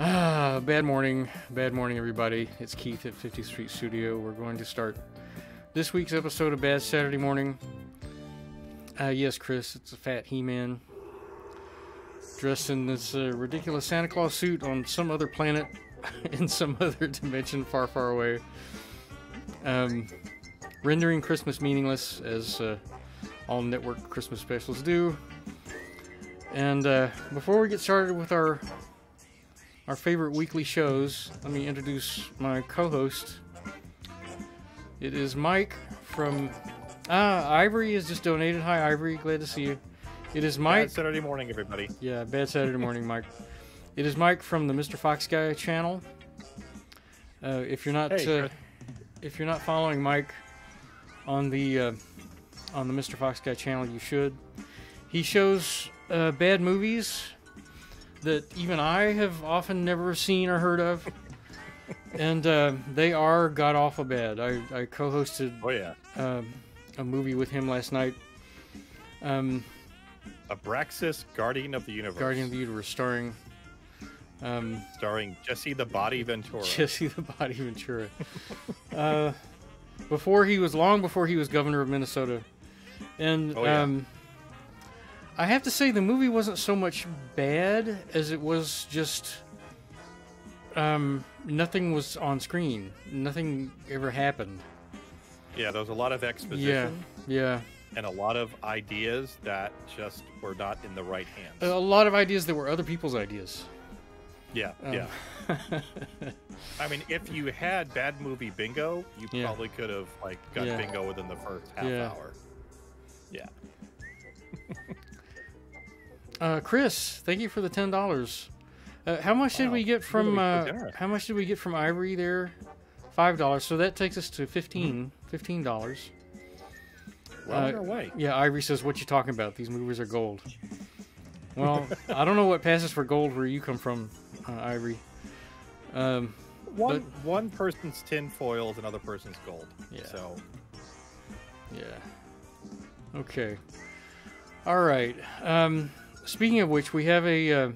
Bad morning, everybody. It's Keith at 50th Street Studio. We're going to start this week's episode of Bad Saturday Morning. Yes, Chris, it's a fat He-Man dressed in this ridiculous Santa Claus suit on some other planet in some other dimension far, far away. Rendering Christmas meaningless, as all network Christmas specials do. And before we get started with our favorite weekly shows, let me introduce my co-host. It is Mike from... Ivory has just donated. Hi, Ivory. Glad to see you. It is Mike... Bad Saturday morning, everybody. Yeah, bad Saturday morning, Mike. It is Mike from the Mr. Fox Guy channel. If you're not... Hey, if you're not following Mike on the Mr. Fox Guy channel, you should. He shows bad movies that even I have often never seen or heard of, and they are god awful bad. I co-hosted a movie with him last night. A Braxis, Guardian of the Universe. Guardian of the Universe, starring. Starring Jesse the Body Ventura. Jesse the Body Ventura. Long before he was governor of Minnesota. And I have to say the movie wasn't so much bad as it was just nothing was on screen. Nothing ever happened. Yeah, there was a lot of exposition. Yeah. And a lot of ideas that just were not in the right hands. A lot of ideas that were other people's ideas. Yeah, yeah. I mean, if you had bad movie bingo, you probably could have like got bingo within the first half hour. Yeah. Chris, thank you for the $10. How much did we get from? How much did we get from Ivory there? $5. So that takes us to $15. Well, no way. Yeah, Ivory says, "What you talking about? These movies are gold." Well, I don't know what passes for gold where you come from. Ivory. One person's tinfoil is another person's gold. Yeah. So. Yeah. Okay. All right. Speaking of which, we have a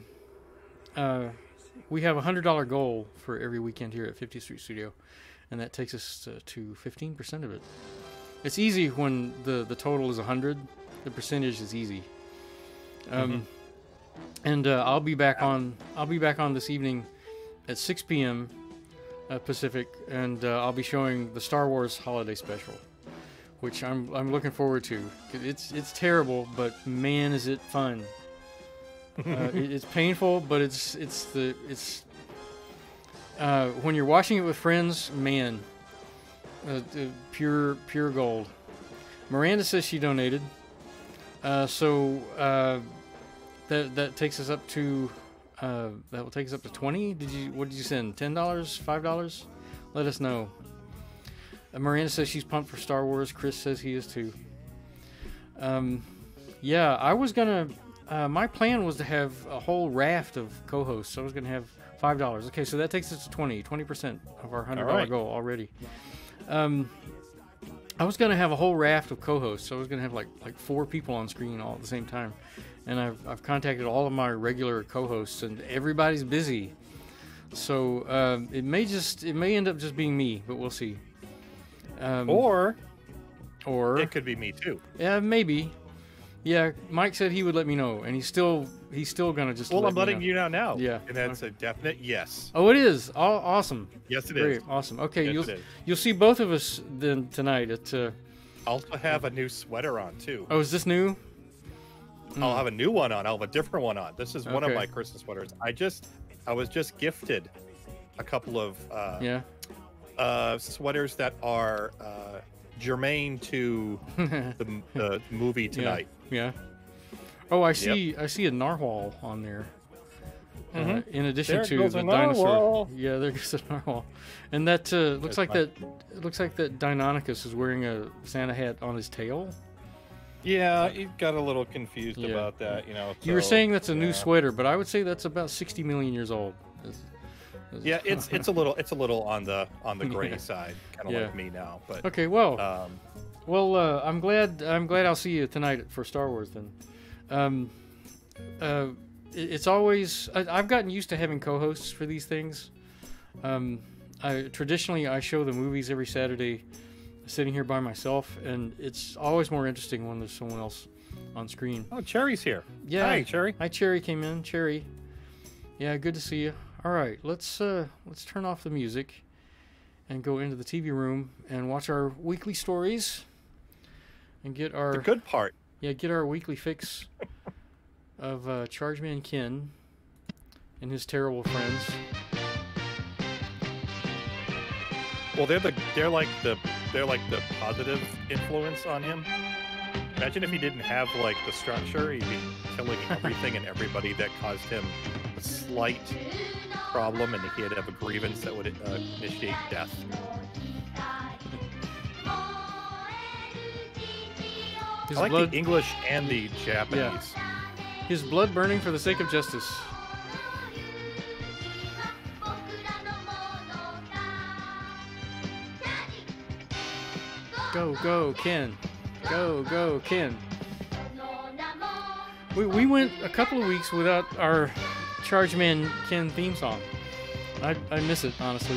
$100 goal for every weekend here at 50th Street Studio, and that takes us to 15% of it. It's easy when the total is 100. The percentage is easy. And I'll be back on. I'll be back on this evening at 6 p.m. Pacific, and I'll be showing the Star Wars Holiday Special, which I'm looking forward to. It's terrible, but man, is it fun! It's painful, but it's when you're watching it with friends, man, pure gold. Miranda says she donated, so. That takes us up to that will take us up to 20. What did you send? $10? $5? Let us know. Miranda says she's pumped for Star Wars. Chris says he is too. Yeah, I was gonna. My plan was to have a whole raft of co-hosts. I was gonna have $5. Okay, so that takes us to 20% of our $100 goal already. I was gonna have a whole raft of co-hosts. So I was gonna have like 4 people on screen all at the same time. And I've contacted all of my regular co-hosts, and everybody's busy. So it may end up just being me, but we'll see. Or it could be me too. Yeah, maybe. Yeah, Mike said he would let me know, and he's still gonna just. Well, I'm letting you know now. Yeah, and that's a definite yes. Oh, it is. Oh, awesome. Yes, it is. Great. Awesome. Okay, yes, you'll see both of us then tonight at. I also have a new sweater on too. Oh, is this new? I'll have a new one on. I'll have a different one on. This is one of my Christmas sweaters. I was just gifted a couple of sweaters that are germane to the movie tonight. Yeah. Oh, I see. Yep. I see a narwhal on there. In addition to the dinosaur. Yeah, there goes a narwhal, and that looks like that Deinonychus is wearing a Santa hat on his tail. Yeah, you got a little confused about that, you know. So, you were saying that's a new sweater, but I would say that's about 60 million years old. Yeah, it's a little on the gray side, kind of like me now. But okay, well, I'm glad I'll see you tonight for Star Wars then. it's always, I've gotten used to having co-hosts for these things. Traditionally, I show the movies every Saturday sitting here by myself, and it's always more interesting when there's someone else on screen. Oh, Cherry's here. Yeah. Hi, Cherry. Hi, Cherry came in. Cherry. Yeah, good to see you. All right, let's turn off the music and go into the TV room and watch our weekly stories and get our... The good part. Yeah, get our weekly fix of Chargeman Ken and his terrible friends. Well, they're like the positive influence on him. Imagine if he didn't have like the structure, he'd be killing everything and everybody that caused him a slight problem, and he'd have a grievance that would initiate death. His I like blood... the English and the Japanese. Yeah. His blood burning for the sake of justice. Go, go, Ken. Go, go, Ken. We went a couple of weeks without our Chargeman Ken theme song. I miss it, honestly.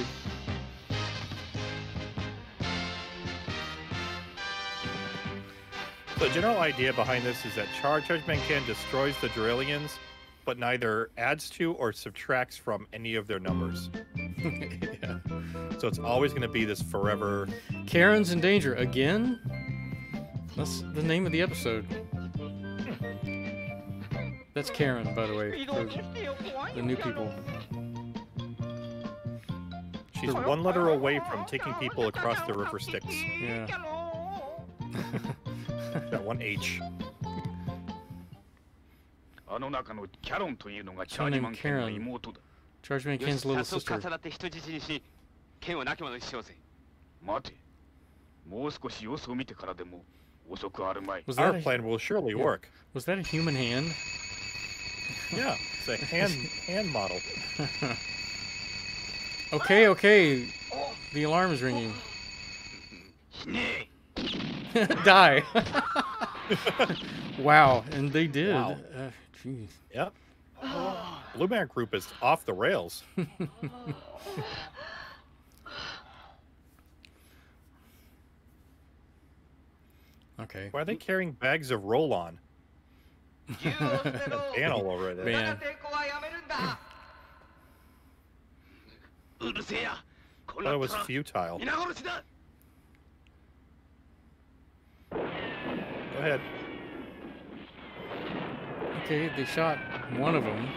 The general idea behind this is that Chargeman Ken destroys the Duralians, but neither adds to or subtracts from any of their numbers. Yeah. So it's always going to be this forever... Karen's in danger again? That's the name of the episode. That's Karen, by the way, for the new people. She's one letter away from taking people across the river Styx. Yeah. That one H. Someone named Karen. Chargeman Ken's little sister. Our plan will surely work. Was that a human hand? Yeah, it's a hand model. Okay, okay. The alarm is ringing. Die. Wow, and they did. Wow. Jeez. Yep. Blue Man Group is off the rails. Okay. Why are they carrying bags of roll-on? Man all over there. Man. I thought it was futile. Go ahead. Okay, they shot one of them.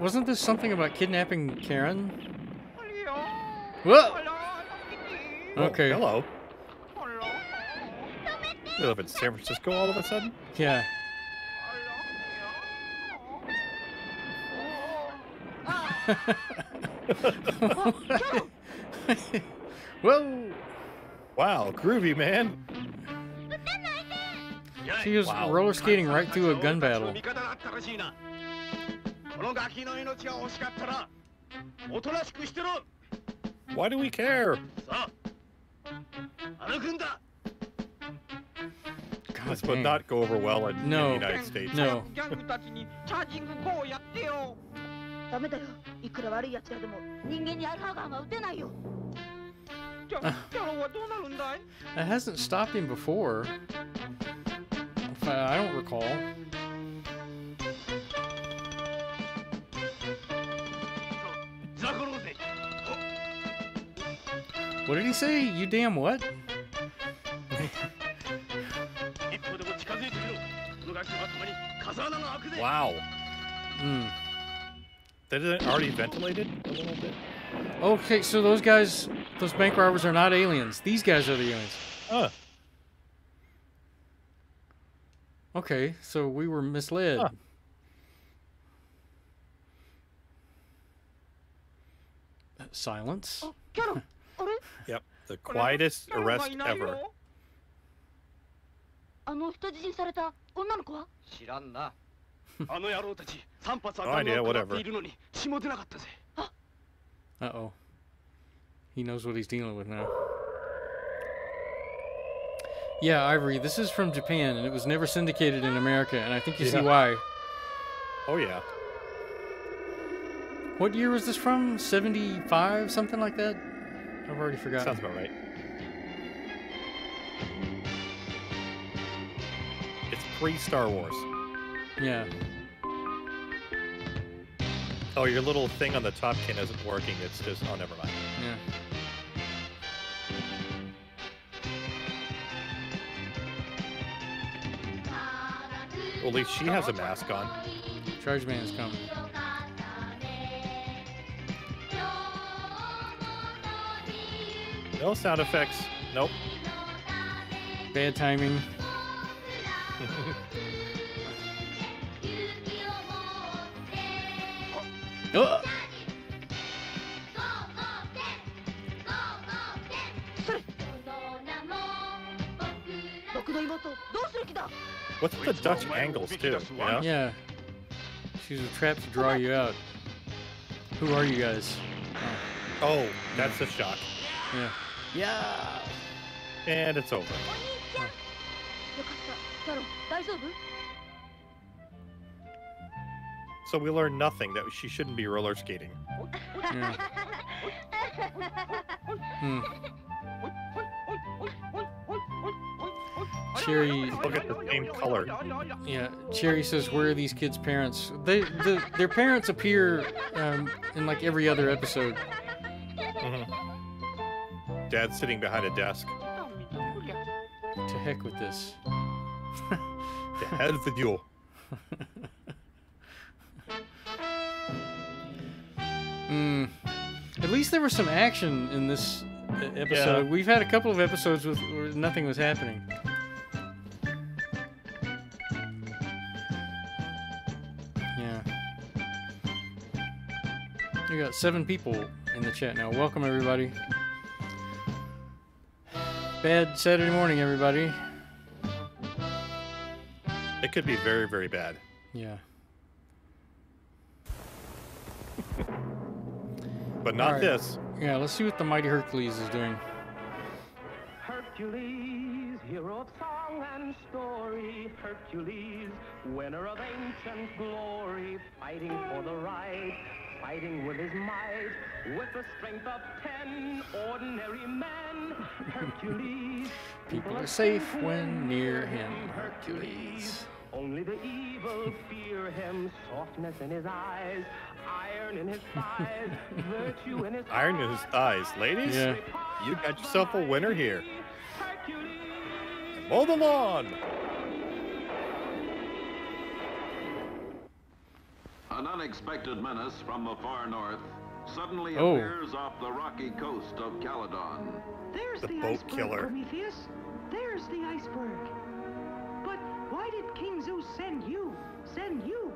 Wasn't this something about kidnapping Karen? Whoa! Okay. Hello. You live in San Francisco all of a sudden? Yeah. Whoa! Wow, groovy, man. She was roller skating right through a gun battle. Why do we care? This would not go over well in the United States. No. That hasn't stopped him before. I don't recall. What did he say? You damn what? Wow. Mm. That isn't already ventilated a little bit. Okay, so those guys, those bank robbers are not aliens. These guys are the aliens. Huh. Okay, so we were misled. Huh. Silence. Yep, the quietest arrest ever. No idea, whatever. Uh-oh. He knows what he's dealing with now. Yeah, Ivory, this is from Japan, and it was never syndicated in America, and I think you see why. Oh, yeah. What year was this from? 75, something like that? I've already forgotten. Sounds about right. It's pre-Star Wars. Yeah. Oh, your little thing on the top can isn't working. It's just, oh, never mind. Yeah. Well, at least she has a mask on. Chargeman is coming. No sound effects. Nope. Bad timing. Oh. What's the Dutch angles too? Yeah. Yeah. She's a trap to draw you out. Who are you guys? Oh, that's a shock. Yeah. Yeah. And it's over. So we learned nothing, that she shouldn't be roller skating. Yeah. Hmm. Cherry, look at the same color. Yeah, Cherry says, "Where are these kids' parents?" Their parents appear in like every other episode. Mm-hmm. Dad's sitting behind a desk. To heck with this. The hell is the deal? Mm. At least there was some action in this episode. Yeah. We've had a couple of episodes with where nothing was happening. Yeah. We got 7 people in the chat now. Welcome, everybody. Bad Saturday morning, everybody. It could be very, very bad. Yeah. But not this. Yeah, let's see what the mighty Hercules is doing. Hercules, hero of song and story. Hercules, winner of ancient glory. Fighting for the right, fighting with his might. With the strength of 10 ordinary men. Hercules. People are safe when near him. Hercules. Only the evil fear him. Softness in his eyes, iron in his thighs, virtue in his iron in his thighs. Ladies, yeah. You got yourself a winner here. Mow the lawn. An unexpected menace from the far north suddenly appears off the rocky coast of Caledon. There's the boat iceberg, killer. Prometheus. There's the iceberg. Why did King Zeus send you? Send you?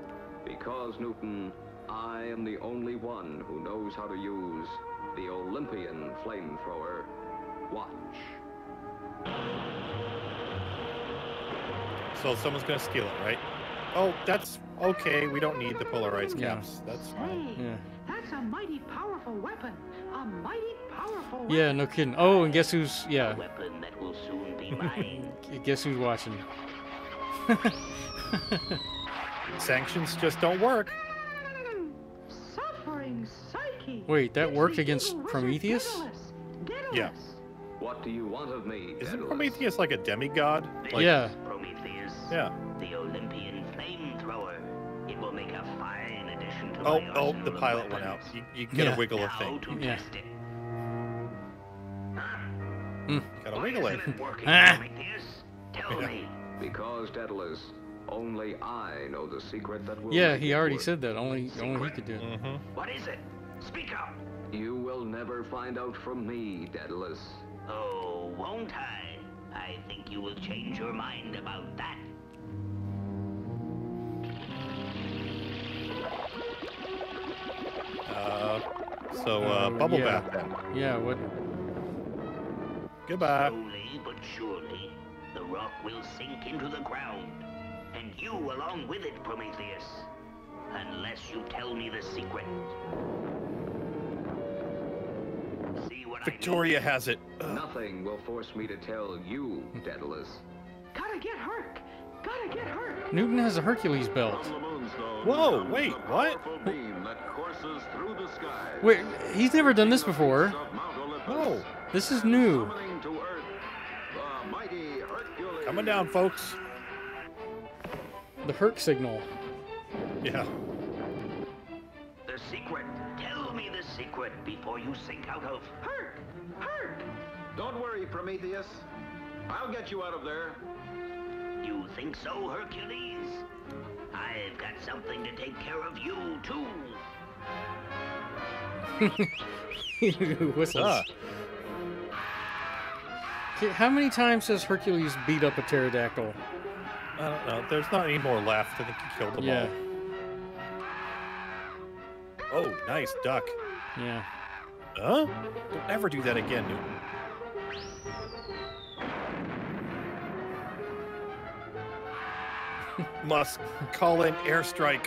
Because, Newton, I am the only one who knows how to use the Olympian flamethrower. Watch. So someone's going to steal it, right? Oh, that's okay. We don't need the polarized caps. Yeah. That's fine. Hey, yeah. That's a mighty powerful weapon. A mighty powerful weapon. Yeah, no kidding. Oh, and guess who's... Yeah. A weapon that will soon be mine. Guess who's watching? Sanctions just don't work. Suffering psyche. Wait, that worked against Prometheus? Daedalus. Yeah. What do you want of me? Isn't Prometheus like a demigod? Like, yeah. Prometheus. Yeah. The Olympian flamethrower. It will make a fine addition to my arsenal. Oh, the pilot went out. You get a wiggle of thing. Yeah. Gotta wiggle it. Prometheus, tell me. Because, Daedalus, only I know the secret that will... Yeah, he already said that. Only he could do it. Mm-hmm. What is it? Speak up! You will never find out from me, Daedalus. Oh, won't I? I think you will change your mind about that. Bubble bath then. Yeah, what? Goodbye. Slowly but surely, the rock will sink into the ground, and you along with it, Prometheus, unless you tell me the secret. See what Victoria has it. Ugh. Nothing will force me to tell you, Daedalus. Gotta get Herc. Gotta get Herc. Newton has a Hercules belt. Whoa, wait, what? Wait, he's never done this before. Oh, this is new. Coming down, folks. The Herc signal. Yeah. The secret. Tell me the secret before you sink out of Herc. Herc. Don't worry, Prometheus. I'll get you out of there. You think so, Hercules? I've got something to take care of you too. What's up? How many times has Hercules beat up a pterodactyl? I don't know. There's not any more left. I think he killed them all. Oh, nice duck. Yeah. Huh? Don't ever do that again, Newton. Musk, call in airstrike.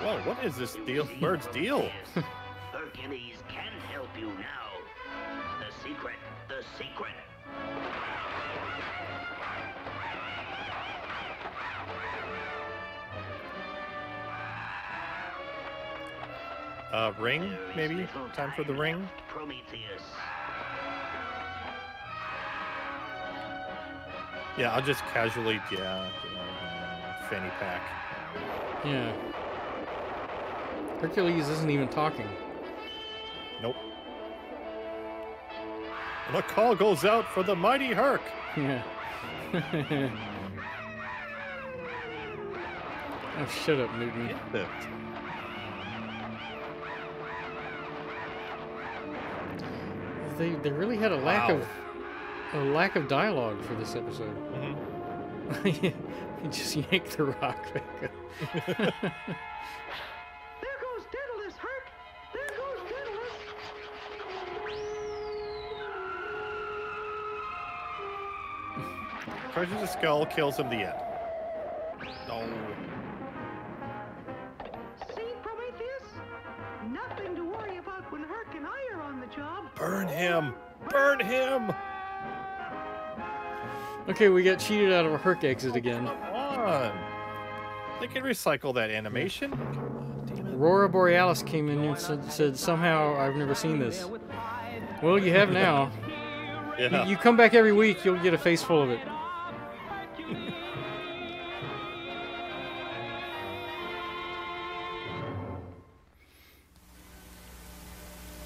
Whoa, what is this deal? Bird's deal? Hercules can help you now. The secret, the secret. Ring, maybe? Time for the ring? Prometheus. Yeah, I'll just casually, fanny pack. Yeah. Hercules isn't even talking. Nope. The call goes out for the mighty Herc. Yeah. Oh, shut up, Newton. They really had a lack of... A lack of dialogue for this episode. Mm-hmm. You just yanked the rock back up. There goes Daedalus, Herc! There goes Daedalus! Crushes the skull, kills him the end. Oh. See, Prometheus? Nothing to worry about when Herc and I are on the job. Burn him! Burn him! Okay, we got cheated out of a Herc exit again. Come on. They can recycle that animation. Aurora Borealis came in and said somehow I've never seen this. Well, you have now. Yeah. You come back every week, you'll get a face full of it.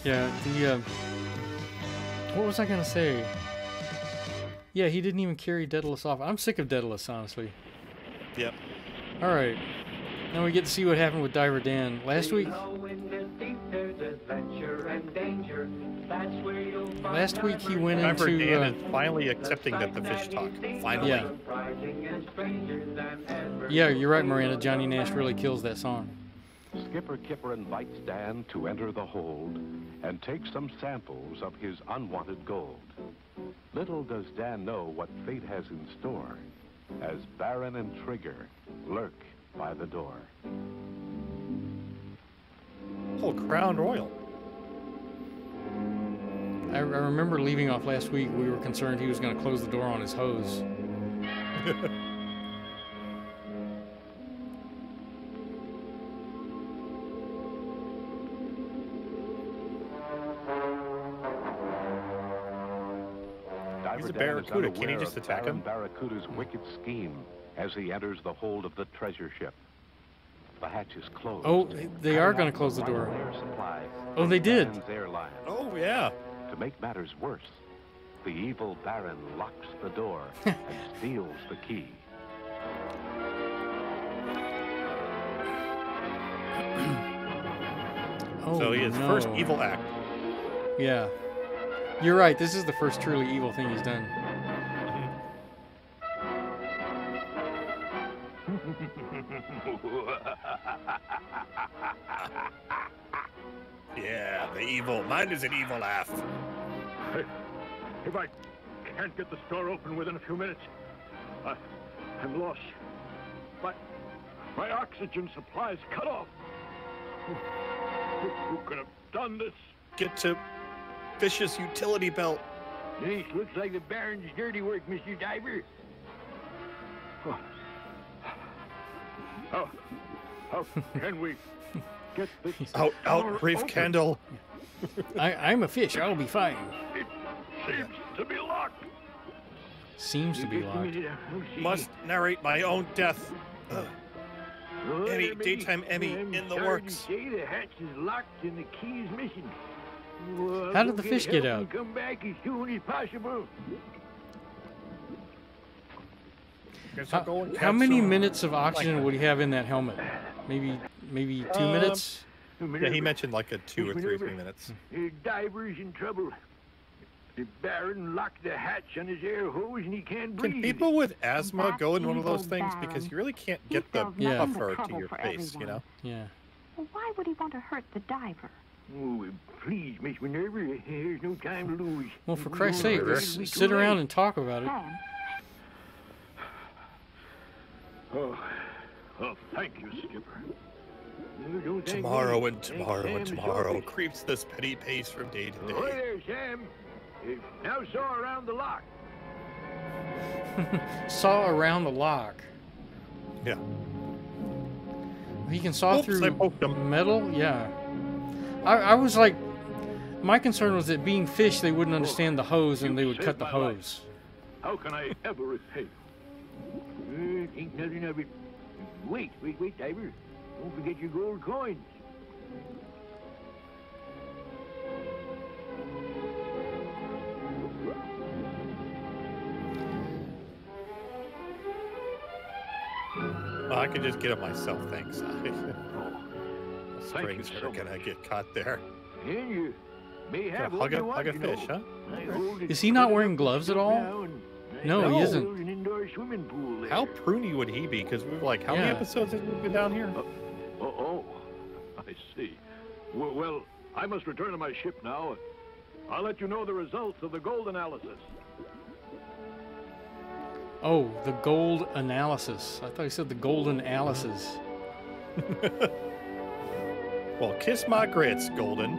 Yeah, the... what was I going to say? Yeah, he didn't even carry Daedalus off. I'm sick of Daedalus, honestly. Yep. All right. Now we get to see what happened with Diver Dan last week. Last week he went into... Diver Dan is finally accepting that the fish talk. Finally. Yeah. Yeah, you're right, Miranda. Johnny Nash really kills that song. Skipper Kipper invites Dan to enter the hold and take some samples of his unwanted gold. Little does Dan know what fate has in store, as Baron and Trigger lurk by the door. Oh, Crown Royal. I remember leaving off last week. We were concerned he was going to close the door on his hose. He's a barracuda. Can he just attack him? Barracuda's wicked scheme as he enters the hold of the treasure ship. The hatch is closed. Oh, they are going to close the door. Oh, they did. Oh, yeah. To make matters worse, the evil Baron locks the door and steals the key. Oh, so his first evil act. Yeah. You're right, this is the first truly evil thing he's done. Yeah, the evil. Mine is an evil laugh. If I can't get the store open within a few minutes, I'm lost. My oxygen supply is cut off. Who could have done this? Get to Vicious utility belt. This looks like the Baron's dirty work, Mr. Diver. Oh, how can we get this? Out, Reef Kendall. I'm a fish. I'll be fine. It seems to be locked. Seems to be locked. Must narrate my own death. Emmy, daytime Emmy in the works. The hatch is locked and the key is missing. Well, how did the fish get out? Come back as soon as possible. How many minutes of oxygen would he have in that helmet? Maybe 2 minutes? Yeah, he mentioned like a 2 or 3 minutes. The diver's in trouble. The Baron locked the hatch on his air hose and he can't breathe. Can people with asthma go in one of those things? Because you really can't get the buffer to your face, you know? Yeah. Well, why would he want to hurt the diver? Oh, please, Miss Minerva, there's no time to lose. Well, for Christ's sake, just sit around and talk about it. Oh, thank you, Skipper. Tomorrow and tomorrow and tomorrow creeps this petty pace from day to day. Oh, there, Sam. Now saw around the lock. Saw around the lock. Yeah. He can saw through metal? Yeah. I was like, my concern was that being fish, they wouldn't understand the hose and they would cut the hose. How can I ever repay you? Ain't nothing of it. Wait, diver. Don't forget your gold coins. Well, I can just get it myself, thanks. Strings are gonna get caught there. And you may have hug a fish, huh? Is he not wearing gloves at all? No, he isn't. How pruny would he be? Because we're like, how many episodes have we been down here? Oh, I see. Well, I must return to my ship now. I'll let you know the results of the gold analysis. Oh, the gold analysis. I thought he said the golden Alices. Well, kiss my grits, Golden.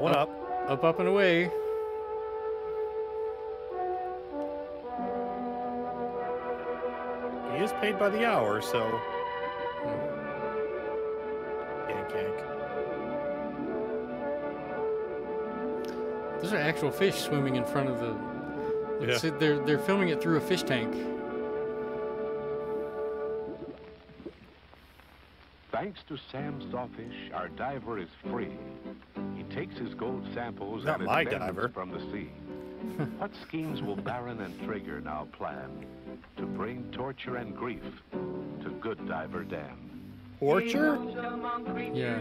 One up and away. He is paid by the hour, so yank. Those are actual fish swimming in front of the. Yeah. They're filming it through a fish tank. Thanks to Sam's sawfish, our diver is free. He takes his gold samples and his from the sea. What schemes will Baron and Trigger now plan to bring torture and grief to good Diver Dan? Torture? Yeah.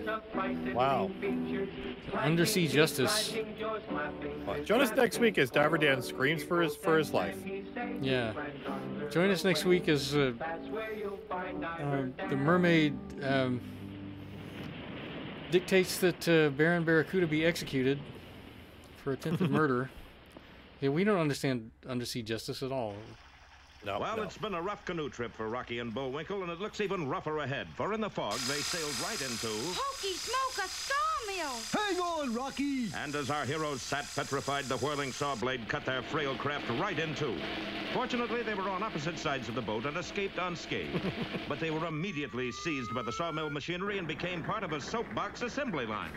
Wow. Undersea justice. Join us next week as Diver Dan screams for his life. Yeah. Join us next week as the mermaid dictates that Baron Barracuda be executed for attempted murder. Yeah, we don't understand undersea justice at all. No. Well, it's been a rough canoe trip for Rocky and Bullwinkle, and it looks even rougher ahead, for in the fog, they sailed right into... Hokey smoke, a sawmill! Hang on, Rocky! And as our heroes sat petrified, the whirling saw blade cut their frail craft right in two. Fortunately, they were on opposite sides of the boat and escaped unscathed. But they were immediately seized by the sawmill machinery and became part of a soapbox assembly line.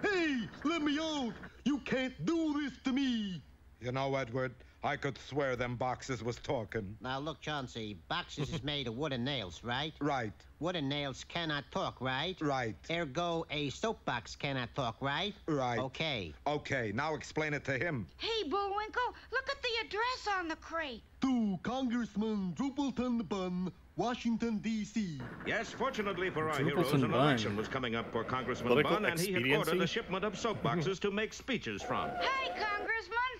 Hey, let me out! You can't do this to me! You know, Edward... I could swear them boxes was talking. Now, look, Chauncey, boxes is made of wooden nails, right? Right. Wooden nails cannot talk, right? Right. Ergo, a soapbox cannot talk, right? Right. Okay. Okay, now explain it to him. Hey, Bullwinkle, look at the address on the crate. To Congressman Drupalton Bun, Washington, D.C. Yes, fortunately for our heroes, an election was coming up for Congressman Bun, and he had ordered a shipment of soapboxes to make speeches from. Hey, Congressman!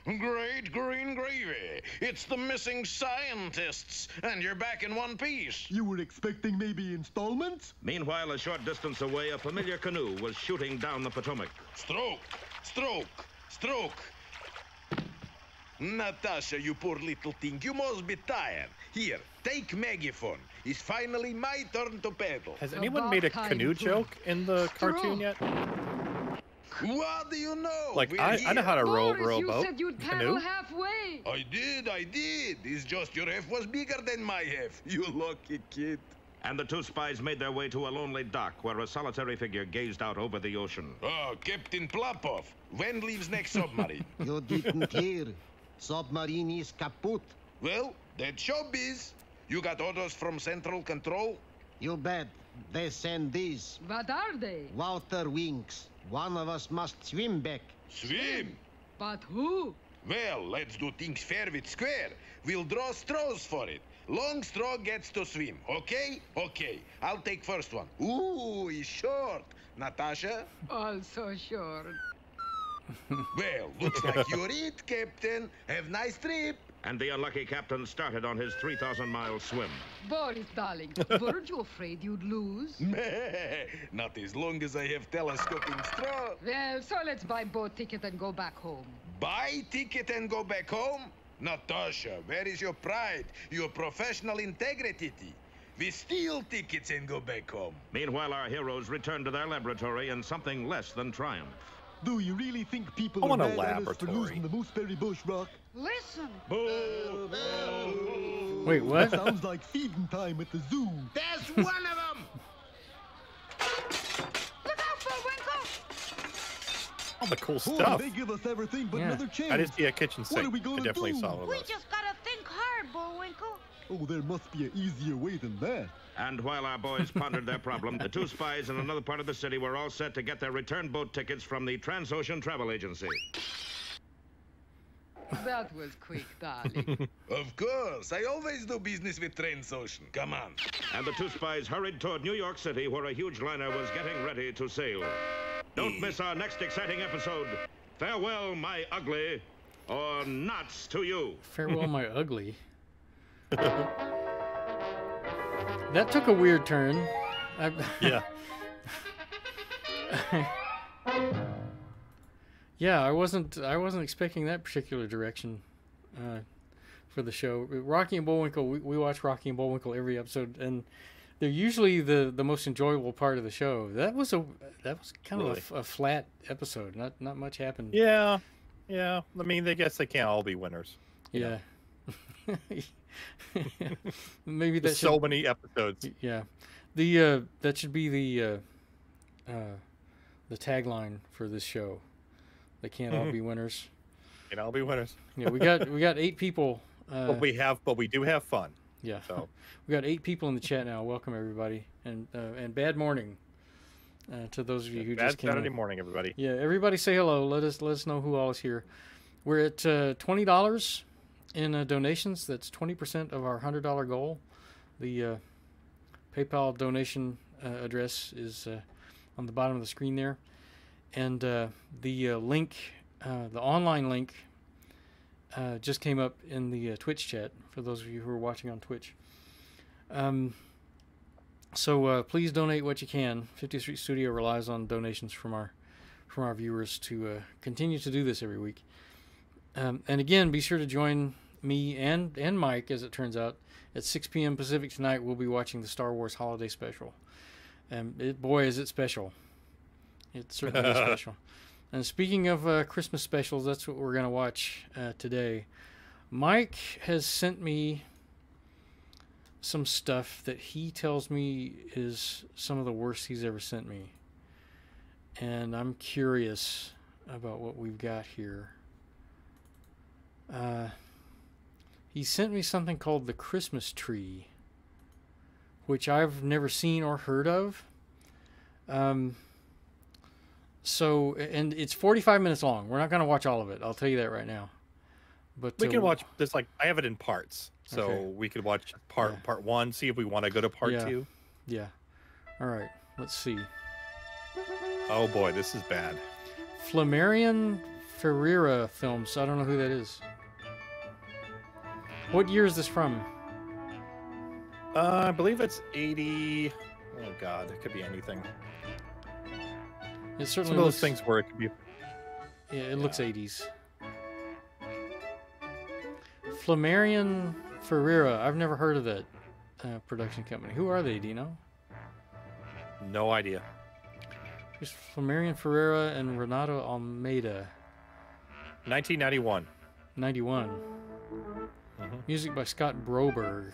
Great green gravy. It's the missing scientists, and you're back in one piece. You were expecting maybe installments? Meanwhile, a short distance away, a familiar canoe was shooting down the Potomac. Stroke! Stroke! Stroke! Natasha, you poor little thing, you must be tired. Here, take megaphone. It's finally my turn to pedal. Has anyone made a canoe joke in the cartoon yet? What do you know? Like, I know how to row a boat. You said you'd paddle halfway. I did. It's just your half was bigger than my half, you lucky kid. And the two spies made their way to a lonely dock where a solitary figure gazed out over the ocean. Oh, Captain Plopov. When leaves next submarine? You didn't hear. Submarine is kaput. Well, that showbiz. You got orders from Central Control? You bet. They send these. What are they? Water wings. One of us must swim back. Swim? But who? Well, let's do things fair with square. We'll draw straws for it. Long straw gets to swim, okay? Okay, I'll take first one. Ooh, he's short. Natasha? Also short. Well, looks like you're it, Captain. Have nice trip. And the unlucky captain started on his 3,000-mile swim. Boris, darling, weren't you afraid you'd lose? Not as long as I have telescoping straw. Well, so let's buy boat ticket and go back home. Buy ticket and go back home? Natasha, where is your pride, your professional integrity? We steal tickets and go back home. Meanwhile, our heroes return to their laboratory in something less than triumph. Do you really think people are mad at us for losing the Mooseberry Bush, Rock? Listen! Boo! Boo! Wait, what? That sounds like feeding time at the zoo. There's one of them! Look out, Bullwinkle! All the cool stuff. They give us everything but another chance. I didn't see a kitchen sink. What are we going to do? We just gotta think hard, Bullwinkle. Oh, there must be an easier way than that. And while our boys pondered their problem, the two spies in another part of the city were all set to get their return boat tickets from the Transocean Travel Agency. That was quick, darling. Of course. I always do business with Transocean. Come on. And the two spies hurried toward New York City, where a huge liner was getting ready to sail. Don't miss our next exciting episode. Farewell, my ugly, or knots to you. Farewell, my ugly. That took a weird turn. Yeah, I wasn't expecting that particular direction for the show. Rocky and Bullwinkle, we watch Rocky and Bullwinkle every episode, and they're usually the most enjoyable part of the show. That was kind of a flat episode. Not much happened. Yeah, yeah. I mean, I guess they can't all be winners. Yeah. Maybe that's so many episodes. Yeah, that should be the tagline for this show. They can't all be winners. Can't all be winners. Yeah, we got 8 people. But we do have fun. Yeah, so we got 8 people in the chat now. Welcome everybody, and bad morning to those of you who just came. Bad Saturday morning, everybody. Yeah, everybody say hello. Let us know who all is here. We're at $20. In donations, that's 20% of our $100 goal. The PayPal donation address is on the bottom of the screen there. And the link, the online link, just came up in the Twitch chat for those of you who are watching on Twitch. So please donate what you can. 50th Street Studio relies on donations from our viewers to continue to do this every week. And again, be sure to join me and Mike, as it turns out, at 6 p.m. Pacific tonight. We'll be watching the Star Wars Holiday Special. And boy, is it special. It certainly is special. And speaking of Christmas specials, that's what we're going to watch today. Mike has sent me some stuff that he tells me is some of the worst he's ever sent me. And I'm curious about what we've got here. He sent me something called the Christmas Tree, which I've never seen or heard of. And it's 45 minutes long. We're not going to watch all of it. I'll tell you that right now. But we can watch this. Like, I have it in parts, so we could watch part one. See if we want to go to part two. Yeah. All right. Let's see. Oh boy, this is bad. Flamarion Ferreira Films. I don't know who that is. What year is this from? I believe it's 80. Oh God, it could be anything. It certainly looks... Some of those things where it could be. Yeah, it looks 80s. Flamarion Ferreira. I've never heard of that production company. Who are they? Do you know? No idea. There's Flamarion Ferreira and Renato Almeida. 1991. 91. Mm-hmm. Music by Scott Broberg.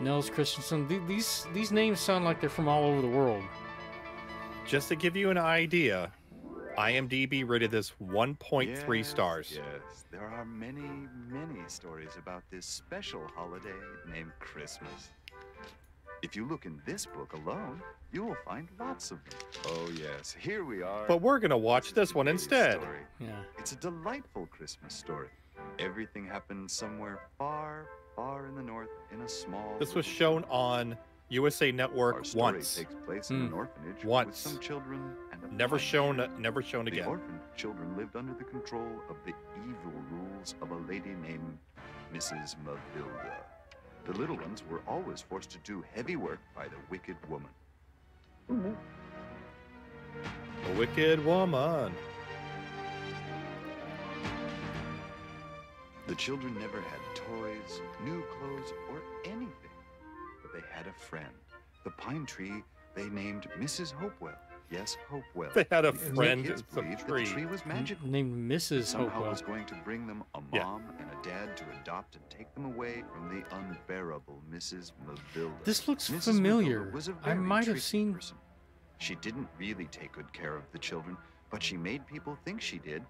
Nels Christensen. These names sound like they're from all over the world. Just to give you an idea, IMDb rated this 1.3 stars. Yes, there are many, many stories about this special holiday named Christmas. If you look in this book alone, you will find lots of them. Oh, yes, here we are. But we're going to watch this one instead. Yeah. It's a delightful Christmas story. Everything happened somewhere far, far in the north in a small... This was shown on USA Network once. Takes place in an orphanage with some children and a never shown again. The orphan children lived under the control of the evil rules of a lady named Mrs. Mavilda. The little ones were always forced to do heavy work by the wicked woman. The wicked woman. The children never had toys, new clothes, or anything. They had a friend. The pine tree they named Mrs. Hopewell. Yes, Hopewell. They had a friend. The tree was magical. Named Mrs. Hopewell. Somehow was going to bring them a mom and a dad to adopt and take them away from the unbearable Mrs. Mavilda. This looks familiar. I might have seen. Person. She didn't really take good care of the children, but she made people think she did.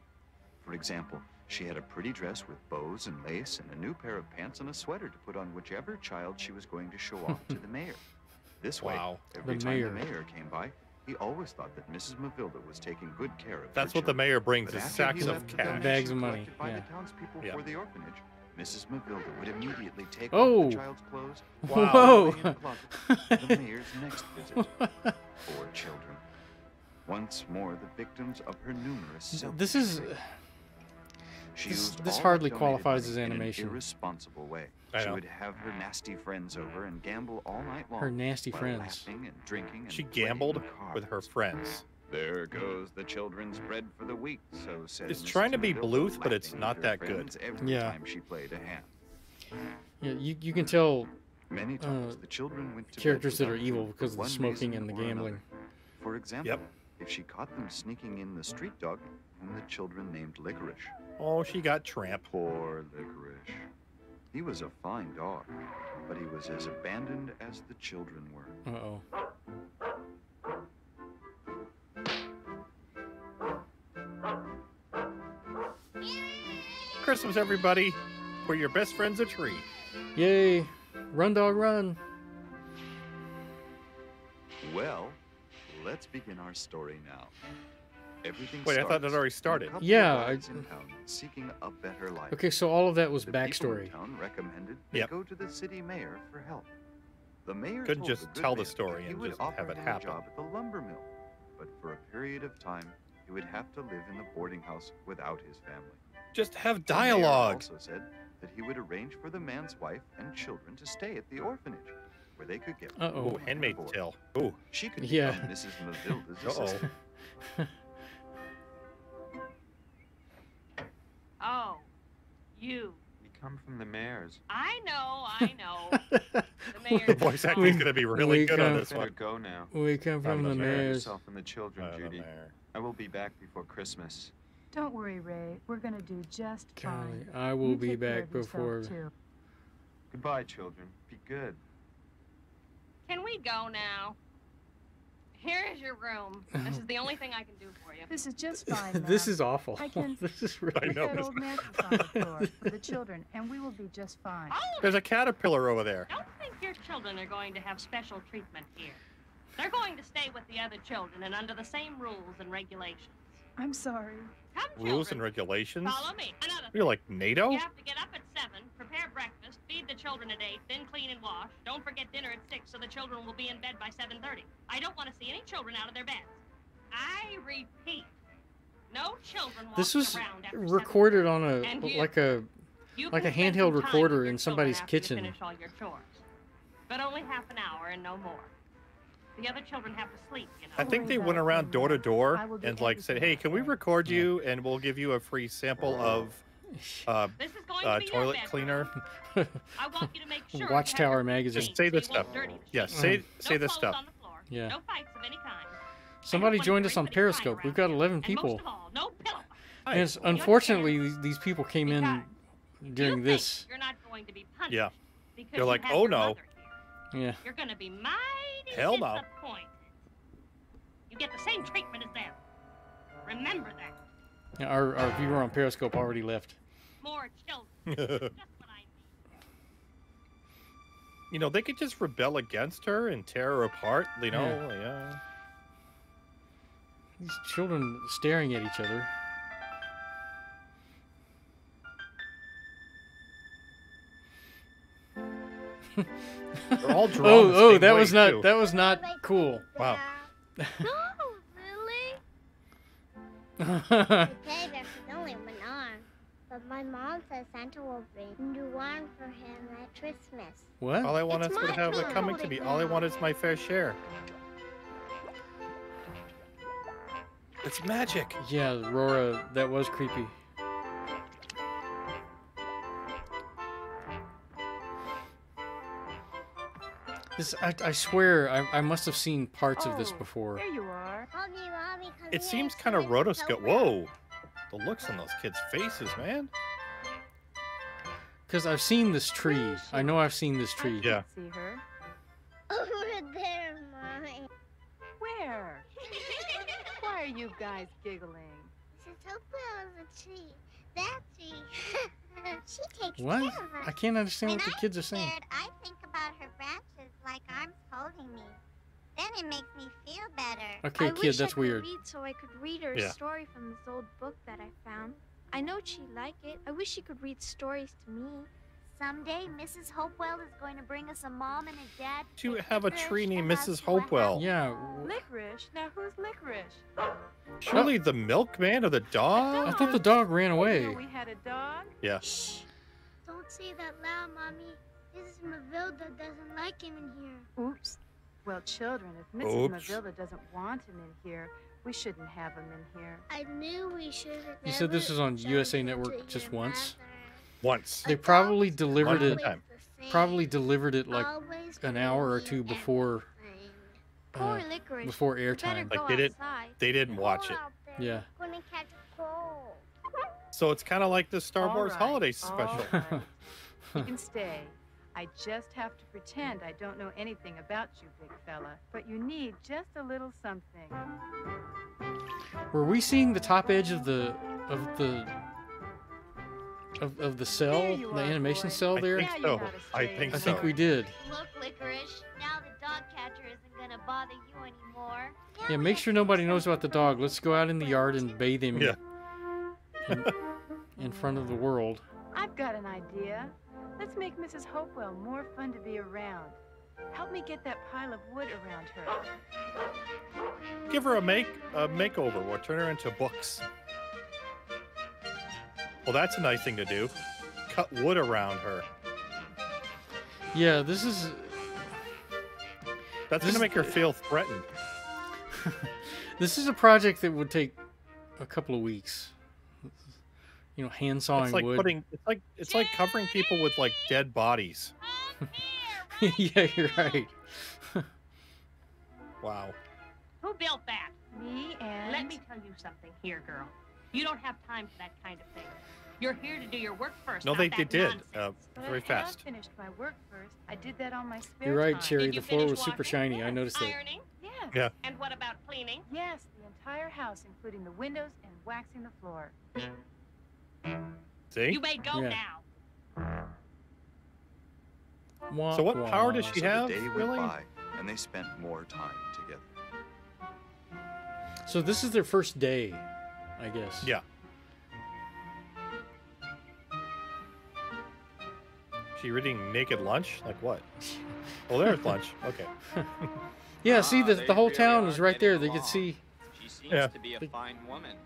For example, she had a pretty dress with bows and lace and a new pair of pants and a sweater to put on whichever child she was going to show off to the mayor. This way, every time the mayor came by, he always thought that Mrs. Mavilda was taking good care of That's what children. The mayor brings, is sacks of cash. Bags of money. By the townspeople for the orphanage, Mrs. Mavilda would immediately take off the child's clothes while in the closet. The mayor's next visit. Poor children. Once more, the victims of her numerous... This is... This hardly qualifies as animation. In an irresponsible way. She would have her nasty friends over and gamble all night long. Her nasty friends. And drinking and she gambled with her friends. There goes the children's bread for the week, so said It's Mrs. trying to be Bluth, but it's not that good. Every time she played a hand. Yeah, you can tell many times the children went to characters that are evil because of the smoking and the gambling. For example, if she caught them sneaking in the street dog, whom the children named Licorice. Oh, she got tramped. Poor Licorice. He was a fine dog, but he was as abandoned as the children were. Uh-oh. Christmas, everybody. We're your best friends a tree. Yay. Run, dog, run. Well, let's begin our story now. Everything I thought that already started. Yeah. Seeking a better life. Okay, so all of that was backstory. Go to the city mayor for help. The mayor couldn't just tell the story and just have it happen. Job at the lumber mill, but for a period of time, he would have to live in the boarding house without his family. Just have dialogue. The mayor also said that he would arrange for the man's wife and children to stay at the orphanage, where they could get. Oh, Handmaid's Tale. Oh, she could become Mrs. Mavilda's assistant. Oh, you come from the mayor's. I know. The voice acting is going to be really good on this one. Go now. We come from the mayor's. Yourself and the children, Judy. I will be back before Christmas. Don't worry, Ray. We're going to do just fine. I will be back before. Goodbye, children. Be good. Can we go now? Here is your room. This is the only thing I can do for you. This is just fine. This is awful. This is really that old mattress on the floor for the children, and we will be just fine. There's a caterpillar over there. Don't think your children are going to have special treatment here. They're going to stay with the other children and under the same rules and regulations. I'm sorry. Come, rules and regulations? Follow me. You're like NATO? You have to get up at 7, prepare breakfast, feed the children at 8, then clean and wash. Don't forget dinner at 6 so the children will be in bed by 7:30. I don't want to see any children out of their beds. I repeat, no children walking around. This was recorded on a handheld recorder in somebody's kitchen. Finish all your chores, but only half an hour and no more. The other children have to sleep, you know? I think they went around door to door and like said, hey, can we record you and we'll give you a free sample of This is going to be toilet cleaner. I want you to make sure. Watchtower magazine. Just say this stuff. Yes, say this stuff. Yeah. No fights of any kind. Somebody joined us on Periscope. We've got 11 people. And unfortunately, these people came in during this. You're not going to be punished. Yeah. They're like, oh no. Yeah. You're going to be mighty disappointed. You get the same treatment as them. Remember that. Yeah, our viewer on Periscope already left. More children. That's what I mean. You know, they could just rebel against her and tear her apart. You know, yeah. These children staring at each other. They're all drawn. Oh, that was not too. That was not cool. Wow. Okay, there's only one arm, but my mom says Santa will bring a new arm for him at Christmas. What? All I want is to have it coming to me. All I want is my fair share. It's magic. Yeah, Aurora, that was creepy. This, I swear, I must have seen parts of this before. There you are. It seems kind of rotoscope. Whoa, the looks on those kids' faces, man. Because I've seen this tree. I know I've seen this tree. Yeah. See her? Over there, Mommy. Where? Why are you guys giggling? Mrs. Hopewell is a tree. That tree. She takes care of us. I can't understand what the kids are saying. I think about her branches like arms holding me. Then it makes me feel better. Okay, kid, that's weird. I wish I could read so I could read her a story from this old book that I found. I know she'd like it. I wish she could read stories to me. Someday, Mrs. Hopewell is going to bring us a mom and a dad. To have a tree named Mrs. Hopewell. Yeah. Licorice? Now, who's Licorice? Surely the milkman or the dog? I thought the dog ran away. We had a dog? Yeah. Shh. Don't say that loud, Mommy. Mrs. Mavilda doesn't like him in here. Oops. Well, children, if Mrs. Mavilda doesn't want him in here, we shouldn't have him in here. I knew we shouldn't. You said this was on USA Network just once? Once. They probably delivered it. Probably delivered it like an hour or two before. Before airtime. Like they didn't. They didn't watch it. Yeah. So it's kind of like the Star Wars Holiday Special. Right. You can stay. I just have to pretend I don't know anything about you, big fella. But you need just a little something. Were we seeing the top edge of the cell, the animation cell there? I think so. I think we did. Look, Licorice, now the dog catcher isn't going to bother you anymore. Yeah, make sure nobody knows about the dog. Let's go out in the yard and bathe him in front of the world. I've got an idea. Let's make Mrs. Hopewell more fun to be around. Help me get that pile of wood around her. Give her a makeover. We'll turn her into books. Well, that's a nice thing to do. Cut wood around her. Yeah, this is... That's going to make her feel threatened. This is a project that would take a couple of weeks. You know, hand sawing wood. It's like covering people with like dead bodies. Yeah, you're right. Wow. Who built that? Me and... Let me tell you something here, girl. You don't have time for that kind of thing. You're here to do your work first. No, they did very fast. I finished my work first. I did that on my spare You're right, Cherry. The floor was super shiny. Yes. I noticed that. Ironing? Yes. Yeah. And what about cleaning? Yes, the entire house, including the windows and waxing the floor. See? You may go now. So what power does she have? The day went by, and they spent more time together. So this is their first day. I guess. Yeah. She reading Naked Lunch? Like what? Well, there's lunch. Okay. Yeah, see, the whole town is right there. They could see. She seems to be a fine woman.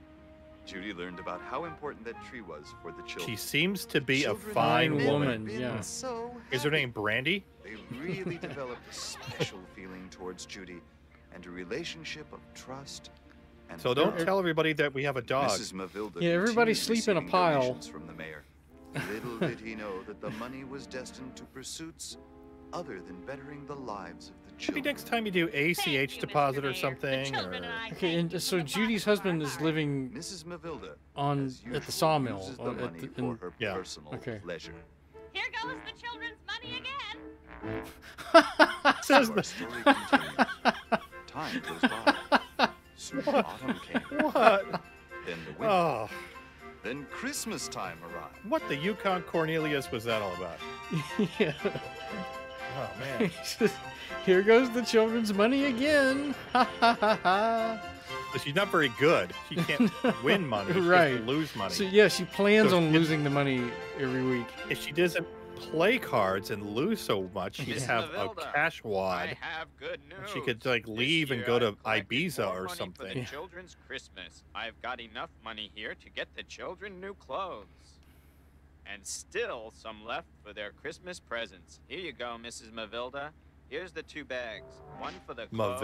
Judy learned about how important that tree was for the children. She seems to be a fine woman. Yeah. So is her name Brandy? They really developed a special feeling towards Judy and a relationship of trust So don't tell everybody that we have a dog. Mrs. Mavilda, yeah, everybody sleep in a pile. From the mayor. Little did he know that the money was destined to pursuits other than bettering the lives of the children. Maybe next time you do ACH deposit or something. Okay, and so Judy's husband is living Mrs. Mavilda on at the sawmill. Yeah. Okay. Leisure. Here goes the children's money again. Time goes by. Soon autumn came. What? Then the winter. Oh. Then Christmas time arrived. What the Yukon Cornelius was that all about? Yeah. Oh man. Here goes the children's money again. Ha ha ha ha. She's not very good. She can't win money. She right. Lose money. So yeah, she plans on losing the money every week. If she doesn't play cards and lose so much, she'd have a cash wad. I have good news. And she could like leave and go to Ibiza or something. For the children's Christmas. I've got enough money here to get the children new clothes, and still some left for their Christmas presents. Here you go, Mrs. Mavilda. Here's the 2 bags. One for the clothes,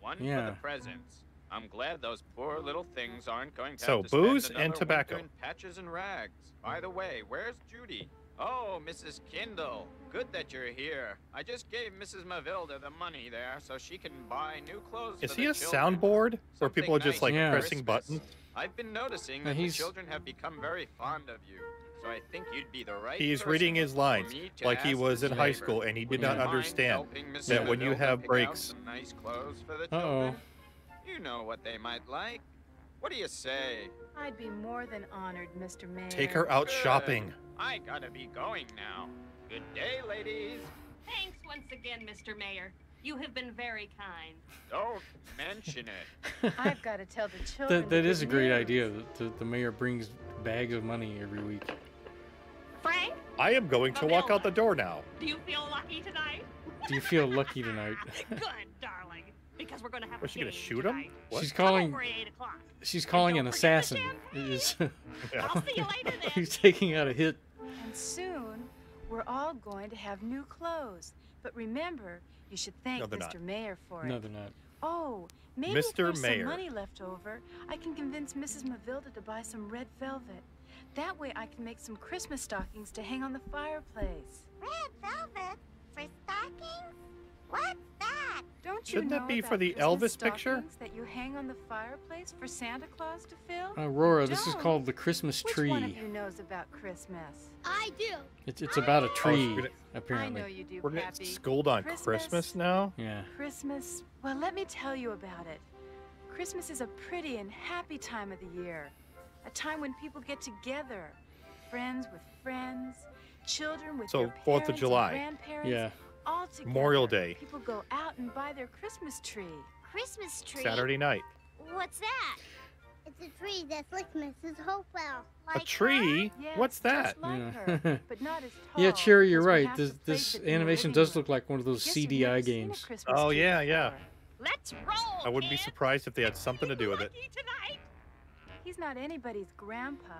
one for the presents. I'm glad those poor little things aren't going to have to spend booze and tobacco and patches and rags. By the way, where's Judy? Oh, Mrs. Kindle, good that you're here. I just gave Mrs. Mavilda the money there so she can buy new clothes. Is he a soundboard where people are just like pressing buttons? I've been noticing that the children have become very fond of you. So I think you'd be the right He's reading his lines like he was in high school and he did not understand that when you have breaks. Nice clothes for the children. You know what they might like. What do you say? I'd be more than honored, Mr. Mayor. Take her out shopping. I gotta be going now. Good day, ladies. Thanks once again, Mr. Mayor. You have been very kind. Don't mention it. I've got to tell the children. That is a great idea. The mayor brings bags of money every week. Frank? I am going to walk out the door now. Do you feel lucky tonight? Do you feel lucky tonight? Good, darling. Because we're going to have she going to shoot him? What? She's calling. She's calling an assassin. I'll see you later then. He's taking out a hit. And soon, we're all going to have new clothes. But remember, you should thank Mr. Mayor for it. No, they're not. Oh, maybe if there's some money left over, I can convince Mrs. Mavilda to buy some red velvet. That way, I can make some Christmas stockings to hang on the fireplace. Red velvet for stockings? What's that? Don't you Shouldn't that be for the Christmas Elvis picture? That you hang on the fireplace for Santa Claus to fill? Aurora, this is called the Christmas tree. Which one of you knows about Christmas? I do. It's about a tree, apparently. I know you do, We're going to scold on Christmas now? Yeah. Christmas, well, let me tell you about it. Christmas is a pretty and happy time of the year. A time when people get together. Friends with friends, children with their parents, 4th of July. Grandparents. Yeah. All together, Memorial Day. People go out and buy their Christmas tree. Christmas tree? Saturday night. What's that? It's a tree that's like Mrs. Hopewell. Like a tree? Yes, what's that? Like her, but not as tall. Yeah, Cherry, you're right. This animation does look like one of those CDI games. Oh, yeah, yeah. Let's roll, I wouldn't be surprised if they had something to do with it. Tonight. He's not anybody's grandpa.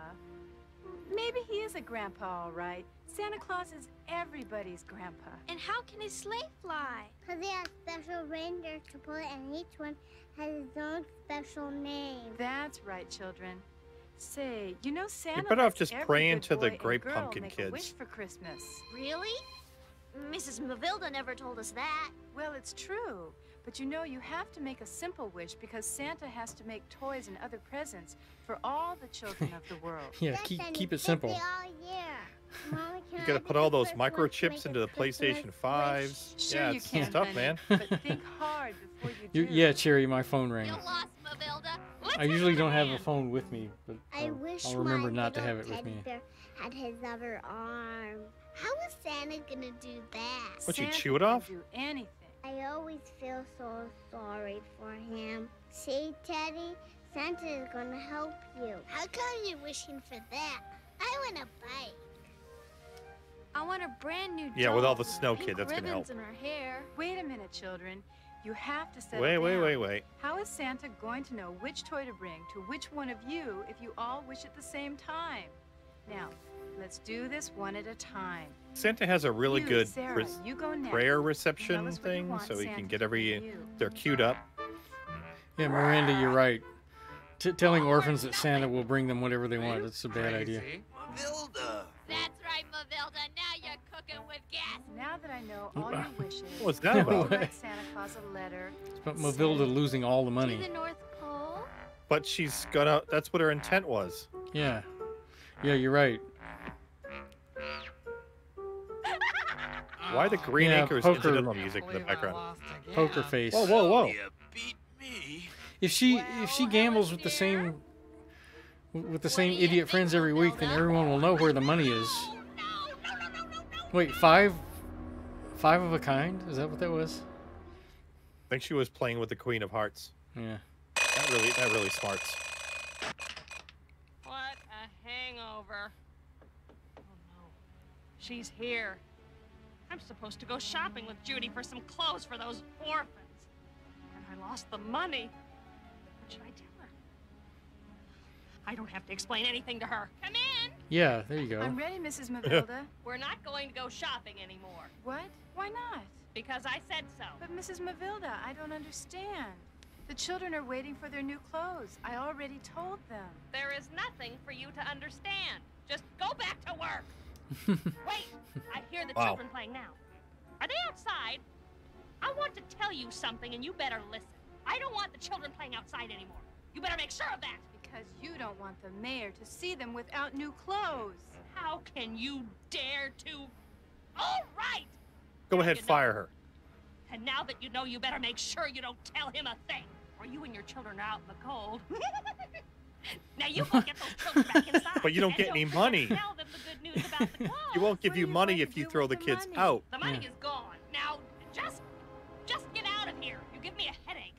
Maybe he is a grandpa, all right. Santa Claus is everybody's grandpa. And how can his sleigh fly? Because he has special reindeer to pull it, and each one has his own special name. That's right, children. Say, you know Santa. You're better off just praying to the great pumpkin kids. A wish for Christmas. Really? Mrs. Mavilda never told us that. Well, it's true. But you know, you have to make a simple wish because Santa has to make toys and other presents for all the children of the world. Yeah, keep it simple. Mama, you gotta put all those microchips into the PlayStation 5s. Sure yeah, it's tough, man. But think hard before you do. Yeah, Cherry, my phone rang. You lost, Mavilda. I usually don't have a phone with me, but I'll remember not to have it with me. Had his other arm. How is Santa gonna do that? Would you chew it off? Do anything. I always feel so sorry for him. See, Teddy, Santa is gonna help you. How come you're wishing for that? I want a bike. I want a brand new. Yeah, with all the snow, kid, that's gonna help. In her hair. Wait a minute, children. You have to set. Wait. How is Santa going to know which toy to bring to which one of you if you all wish at the same time? Now, let's do this one at a time. Santa has a really good prayer reception thing, so he can get everythey're queued up. Yeah, Miranda, you're right. Telling orphans that Santa will bring them whatever they want. That's a bad idea. Mavilda. That's right, Mavilda. Now you're cooking with gas. Now that I know all your wishes, what's that about? Write Santa Claus a letter. It's about Mavilda losing all the money. To the North Pole? But she's gonna. That's what her intent was. Yeah. Yeah, you're right. Why the Green Acres incidental music in the background? Poker face. Whoa, whoa, whoa! If she gambles with the same idiot friends every week, then everyone will know where the money is. Wait, five of a kind? Is that what that was? I think she was playing with the Queen of Hearts. Yeah. That really smarts. What a hangover! Oh no, she's here. I'm supposed to go shopping with Judy for some clothes for those orphans. And I lost the money. What should I tell her? I don't have to explain anything to her. Come in. Yeah, there you go. I'm ready, Mrs. Mavilda. We're not going to go shopping anymore. What? Why not? Because I said so. But Mrs. Mavilda, I don't understand. The children are waiting for their new clothes. I already told them. There is nothing for you to understand. Just go back to work. Wait, I hear the children playing now. Are they outside? I want to tell you something and you better listen. I don't want the children playing outside anymore. You better make sure of that. Because you don't want the mayor to see them without new clothes. How can you dare to? All right. Go ahead, fire her. And now that you know, you better make sure you don't tell him a thing. Or you and your children are out in the cold. Now you won't get those children back inside. But you don't get any money. Tell them the good news about the clothes. You won't give you money if you throw the kids out. The money is gone. Now, just get out of here. You give me a headache.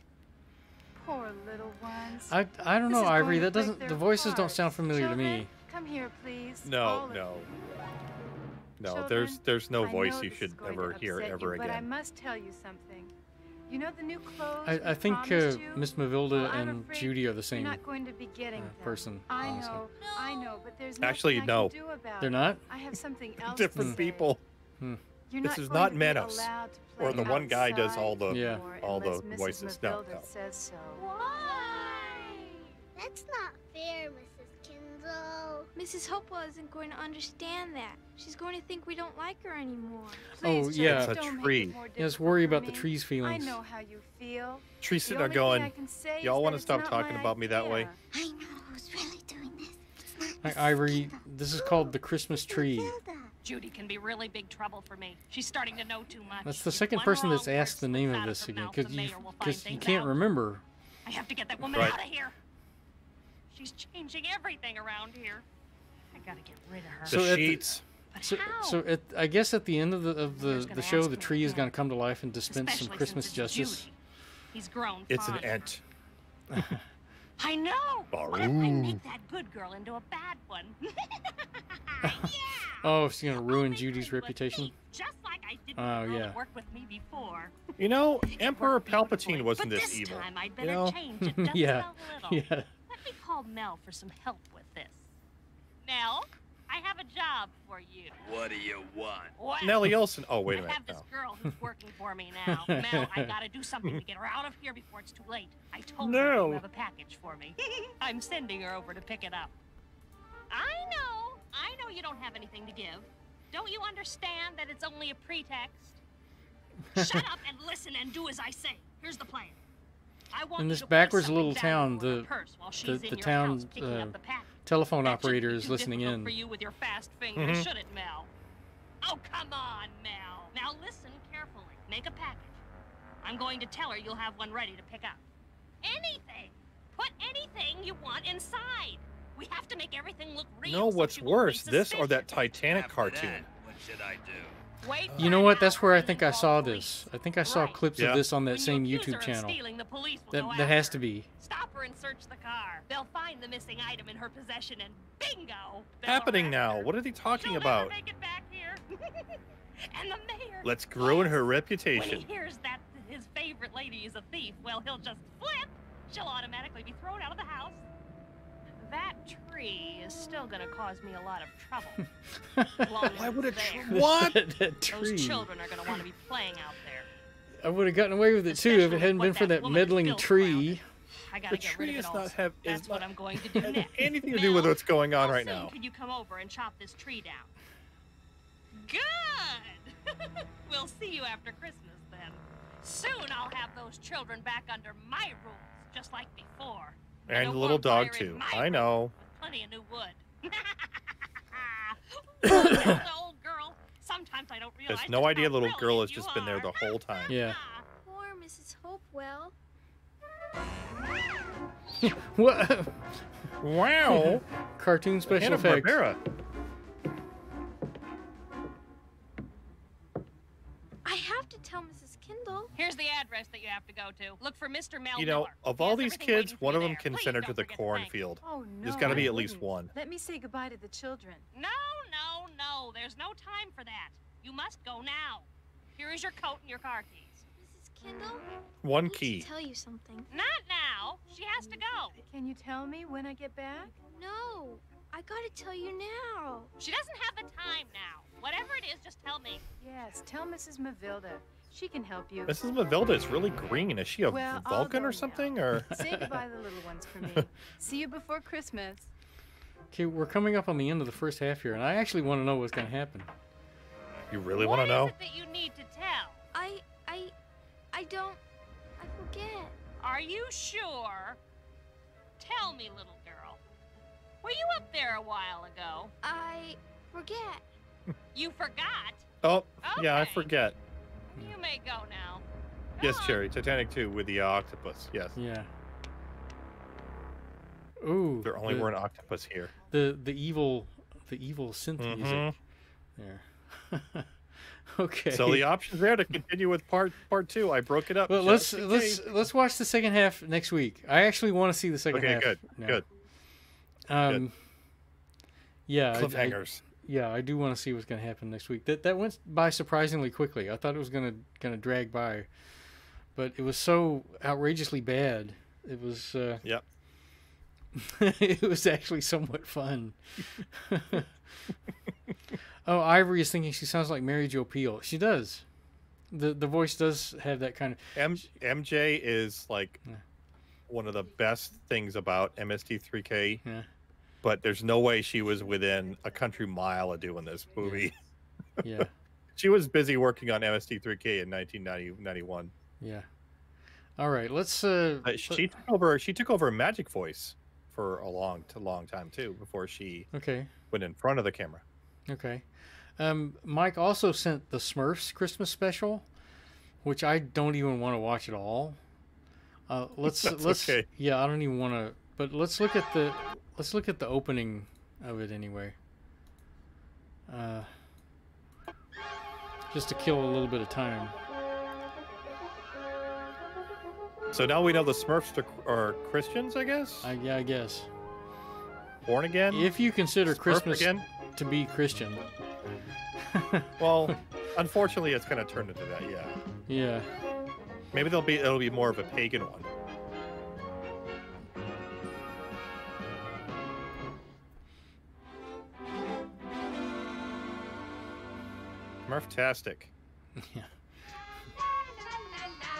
Poor little ones. I don't know, Ivory. That doesn't. The voices don't sound familiar to me. Come here, please. No, no, no. There's no voice you should ever hear ever again. But I must tell you something. You know the new clothes I think Miss Mavilda and Judy are the same person. I know, but there's actually no. They're not. I have something else. Different people. This is not Meadows, or the one guy does all the voices. No. Why? That's not fair, Mrs. Kinzel. Mrs. Hopewell isn't going to understand that. She's going to think we don't like her anymore. Please, it's a tree. Just worry about the tree's feelings. I know how you feel. Tree's sitting there going, y'all want to stop talking about me that way? I know who's really doing this. Hi, Ivory. This is called the Christmas tree. Judy can be really big trouble for me. She's starting to know too much. That's the second person that's asked the name of this again, because you can't remember. I have to get that woman out of here. She's changing everything around here. I gotta get rid of her. The sheets. So I guess at the end of the show, the tree is going to come to life and dispense some Christmas justice. Judy. He's grown. It's an ant. I know. What if I make that good girl into a bad one? Yeah. Oh, she's going to ruin Judy's reputation. Just like I did work with me before. You know, Emperor Palpatine wasn't this evil. Time I'd better change it just a little. Yeah. Let me call Mel for some help with this. Mel, I have a job for you. What do you want? Well, Nellie Olsen. Oh, wait a minute. I have this girl who's working for me now. Mel, I gotta do something to get her out of here before it's too late. I told her you have a package for me. I'm sending her over to pick it up. I know you don't have anything to give. Don't you understand that it's only a pretext? Shut up and listen and do as I say. Here's the plan. In this backwards little town, the town telephone operator is listening in. For you with your fast finger, should it, Mel? Oh, come on, Mel. Now listen carefully. Make a package. I'm going to tell her you'll have one ready to pick up. Anything. Put anything you want inside. We have to make everything look real. No, what's worse, this or that Titanic cartoon? What should I do? You know what? That's where I think I saw this. I think I saw clips of this on that same YouTube channel. That has to be. Stop her and search the car. They'll find the missing item in her possession, and bingo! Happening now. What are they talking about? She'll never make it back here. And the mayor. Let's ruin her reputation. When he hears that his favorite lady is a thief, well, he'll just flip. She'll automatically be thrown out of the house. That tree is still going to cause me a lot of trouble. Why would it? What? That tree. Those children are going to want to be playing out there. I would have gotten away with it too if it hadn't been for that meddling tree. I gotta get rid of it all. The tree does not have That's what I'm going to do next. Anything to do with what's going on right now. Could you come over and chop this tree down? Good! We'll see you after Christmas, then. Soon I'll have those children back under my rules, just like before. And the little dog, too. I know. Plenty of new wood. That's old girl. Sometimes I don't realize. There's no idea little girl has just been there the whole time. Yeah. Poor Mrs. Hopewell. What? Wow. Cartoon special effects. I have to tell Mrs. Kindle. Here's the address that you have to go to. Look for Mr. Mel. You know, of all these kids, one of them can send her to the cornfield. Oh, no, there's got to be at least one. Let me say goodbye to the children. No, no, no. There's no time for that. You must go now. Here is your coat and your car keys. Mrs. Kindle? One key. I need to tell you something. Not now. She has to go. Can you tell me when I get back? No. I gotta tell you now. She doesn't have the time now. Whatever it is, just tell me. Yes, tell Mrs. Mavilda. She can help you. Mrs. Mavilda is really green. Is she a Vulcan or something? Or say goodbye to the little ones for me. See you before Christmas. Okay, we're coming up on the end of the first half here, and I actually want to know what's going to happen. You really want to know? What is it that you need to tell? I forget. Are you sure? Tell me, little girl. Were you up there a while ago? I forget. You forgot? Oh, okay. Yeah, I forget. You may go now. Go yes, on. Cherry. Titanic 2 with the octopus. Yes. Yeah. Ooh. There only weren't octopus here. The evil synth music. There. Okay. So the options there to continue with part two. I broke it up. Well, let's watch the second half next week. I actually want to see the second half. Okay. Good. Now. Good. Yeah, cliffhangers. I do want to see what's going to happen next week. That went by surprisingly quickly. I thought it was going to drag by, but it was so outrageously bad. It was yep. It was actually somewhat fun. Oh, Ivory is thinking she sounds like Mary Jo Peel. She does. The voice does have that kind of MJ is like one of the best things about MST3K. Yeah. But there's no way she was within a country mile of doing this movie. Yeah. Yeah. She was busy working on MST3K in 1991. Yeah. All right, let's she took over Magic Voice for a long time too before she went in front of the camera. Okay. Mike also sent the Smurfs Christmas special, which I don't even want to watch at all. Yeah, I don't even want to, but let's look at the opening of it anyway. Just to kill a little bit of time. So now we know the Smurfs are Christians, I guess? Yeah, I guess. Born again? If you consider Smurf Christmas again? To be Christian. Well, unfortunately it's kind of turned into that, yeah. Yeah. Maybe it'll be more of a pagan one. Smurftastic. Yeah.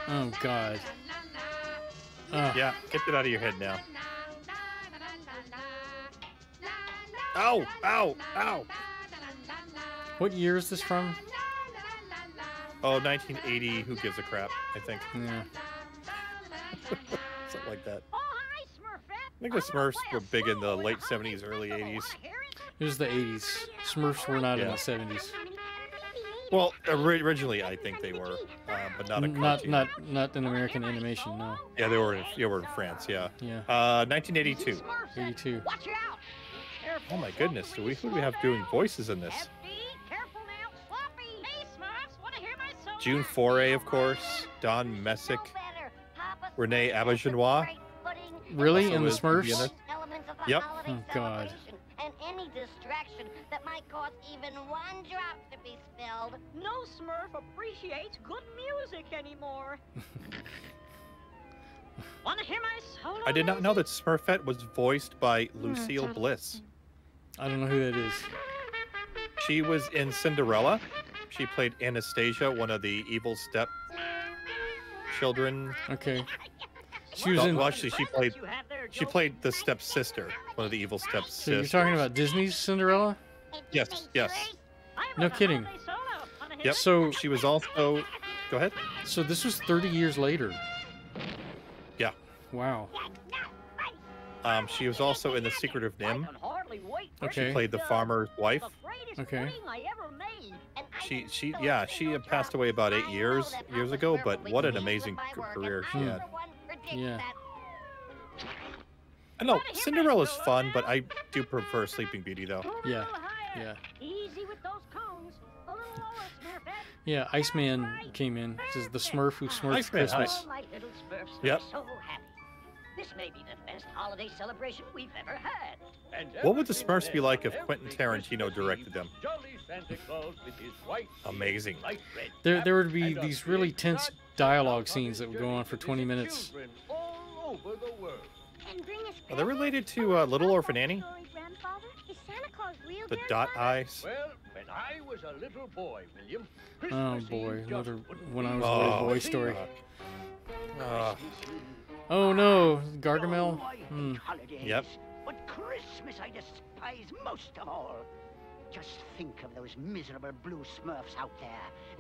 Oh God. Yeah, get that out of your head now. Ow! Ow! Ow! What year is this from? Oh, 1980, who gives a crap, I think. Yeah. Something like that. Oh, hi, Smurfette. I think the Smurfs were big in the late 70s, early 80s. It was the 80s. Smurfs were not in the 70s. Well, originally, I think they were, but not a cartoon. Not in American animation, no. Yeah, they were in France, yeah. Yeah. 1982. 82. Oh, my goodness. Who do we have doing voices in this? June Foray, of course, Don Messick, Renee Auberjonois. Really? In the Smurfs? Yep. Oh, God. And any distraction that might cause even one drop to be spilled. No Smurf appreciates good music anymore. Want to hear my solo? I did not know that Smurfette was voiced by Lucille Bliss. I don't know who that is. She was in Cinderella. She played Anastasia, one of the evil step children. Okay. She played the stepsister, one of the evil stepsisters. So you're talking about Disney's Cinderella? Yes, yes. No kidding. Yep. So she was also. Go ahead. So this was 30 years later. Yeah. Wow. She was also in The Secret of Nim. Okay. She played the farmer's wife. Okay. She passed away about 8 years ago, but what an amazing career she had. Yeah. I know Cinderella's fun, but I do prefer Sleeping Beauty though. Yeah. Yeah. Yeah, Iceman came in. This is the Smurf who smurfs Christmas. Yep. This may be the best holiday celebration we've ever had. What would the Smurfs be like if Quentin Tarantino directed them? Amazing. There would be these really tense dialogue scenes that would go on for 20 minutes. Are they related to Little Orphan Annie? The dot eyes? When I was a little boy, William. Oh boy, another When I Was a Little Boy story. Oh no, Gargamel. Yep. But Christmas I despise most of all. Just think of those miserable blue Smurfs out there,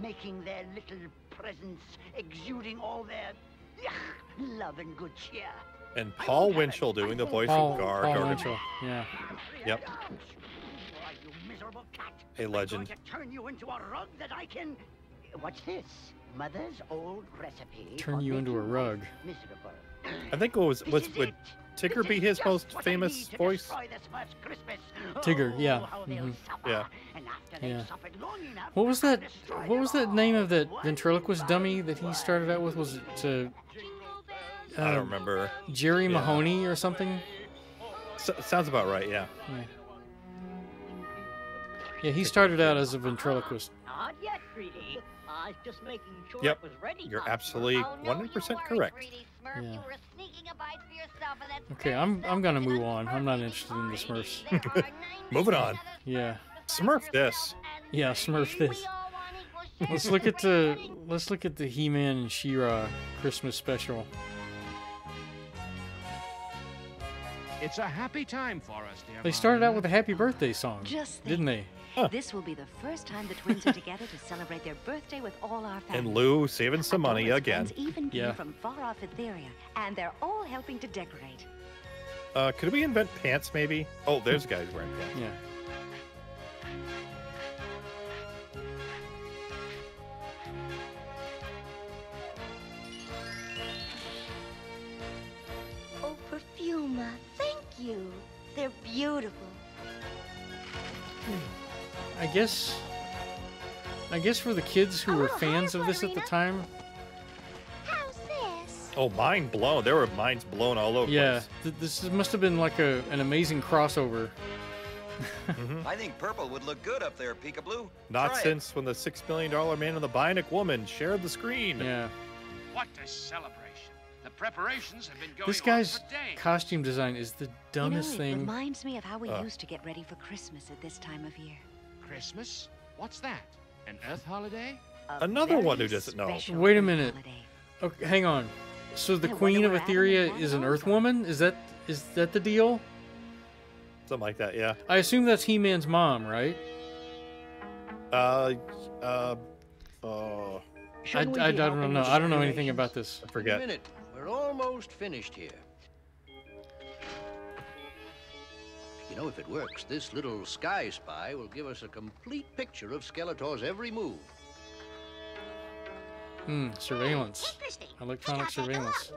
making their little presents, exuding all their love and good cheer. And Paul Winchell doing the voice of Gargamel. Yeah. Yep. A legend. I'm going to turn you into a rug that I can. What's this? Mother's old recipe. Turn you into a rug. Miserable. I think it was would Tigger be his most famous voice? Tigger, yeah. Mm-hmm. Yeah. Yeah. What was that name of that ventriloquist dummy that he started out with? Was it I don't remember. Jerry Mahoney or something? Sounds about right, yeah. Yeah, he started out as a ventriloquist. Not yet, Greedy. I was just making sure it was ready. You're absolutely 100% correct. Yeah. Okay, I'm gonna move on. I'm not interested in the Smurfs. Moving on. Yeah. Smurf this. Yeah, Smurf this. Let's look at the He-Man and She-Ra Christmas special. It's a happy time for us, dear. They started out with a happy birthday song, didn't they? Huh. This will be the first time the twins are together to celebrate their birthday with all our family. And Lou saving some money again. Even came from far off Etheria, and they're all helping to decorate. Could we invent pants, maybe? Oh, there's guys wearing pants. Yeah. Oh, Perfuma, thank you. They're beautiful. I guess for the kids who were fans of this at the time. How's this? Oh, mind blown. There were minds blown all over. Yeah, this must have been like an amazing crossover. I think purple would look good up there, Peekablue. Not since when the $6 million man and the Bionic Woman shared the screen. Yeah. What a celebration. The preparations have been going on for days. This guy's costume design is the dumbest thing. It reminds me of how we used to get ready for Christmas at this time of year. Christmas? What's that? An Earth holiday? Another one who doesn't know. Wait a minute. Okay, hang on. So the Queen of Etheria is an Earth woman? Is that the deal? Something like that, yeah. I assume that's He-Man's mom, right? I don't know. I don't know anything about this. I forget. Wait a minute. We're almost finished here. You know, if it works, this little sky spy will give us a complete picture of Skeletor's every move. Surveillance. Electronic surveillance.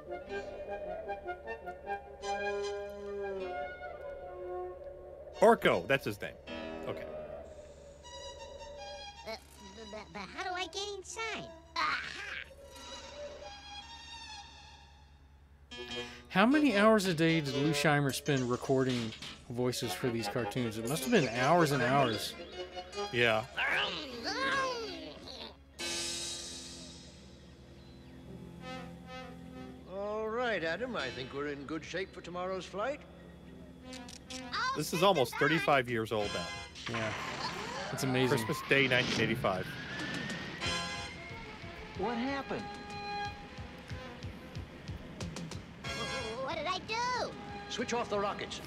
Orko, that's his name. Okay. But how do I get inside? How many hours a day did Lou Scheimer spend recording voices for these cartoons? It must have been hours and hours. Yeah. All right, Adam. I think we're in good shape for tomorrow's flight. This is almost 35 years old now. Yeah. It's amazing. Christmas Day, 1985. What happened? I do? Switch off the rockets.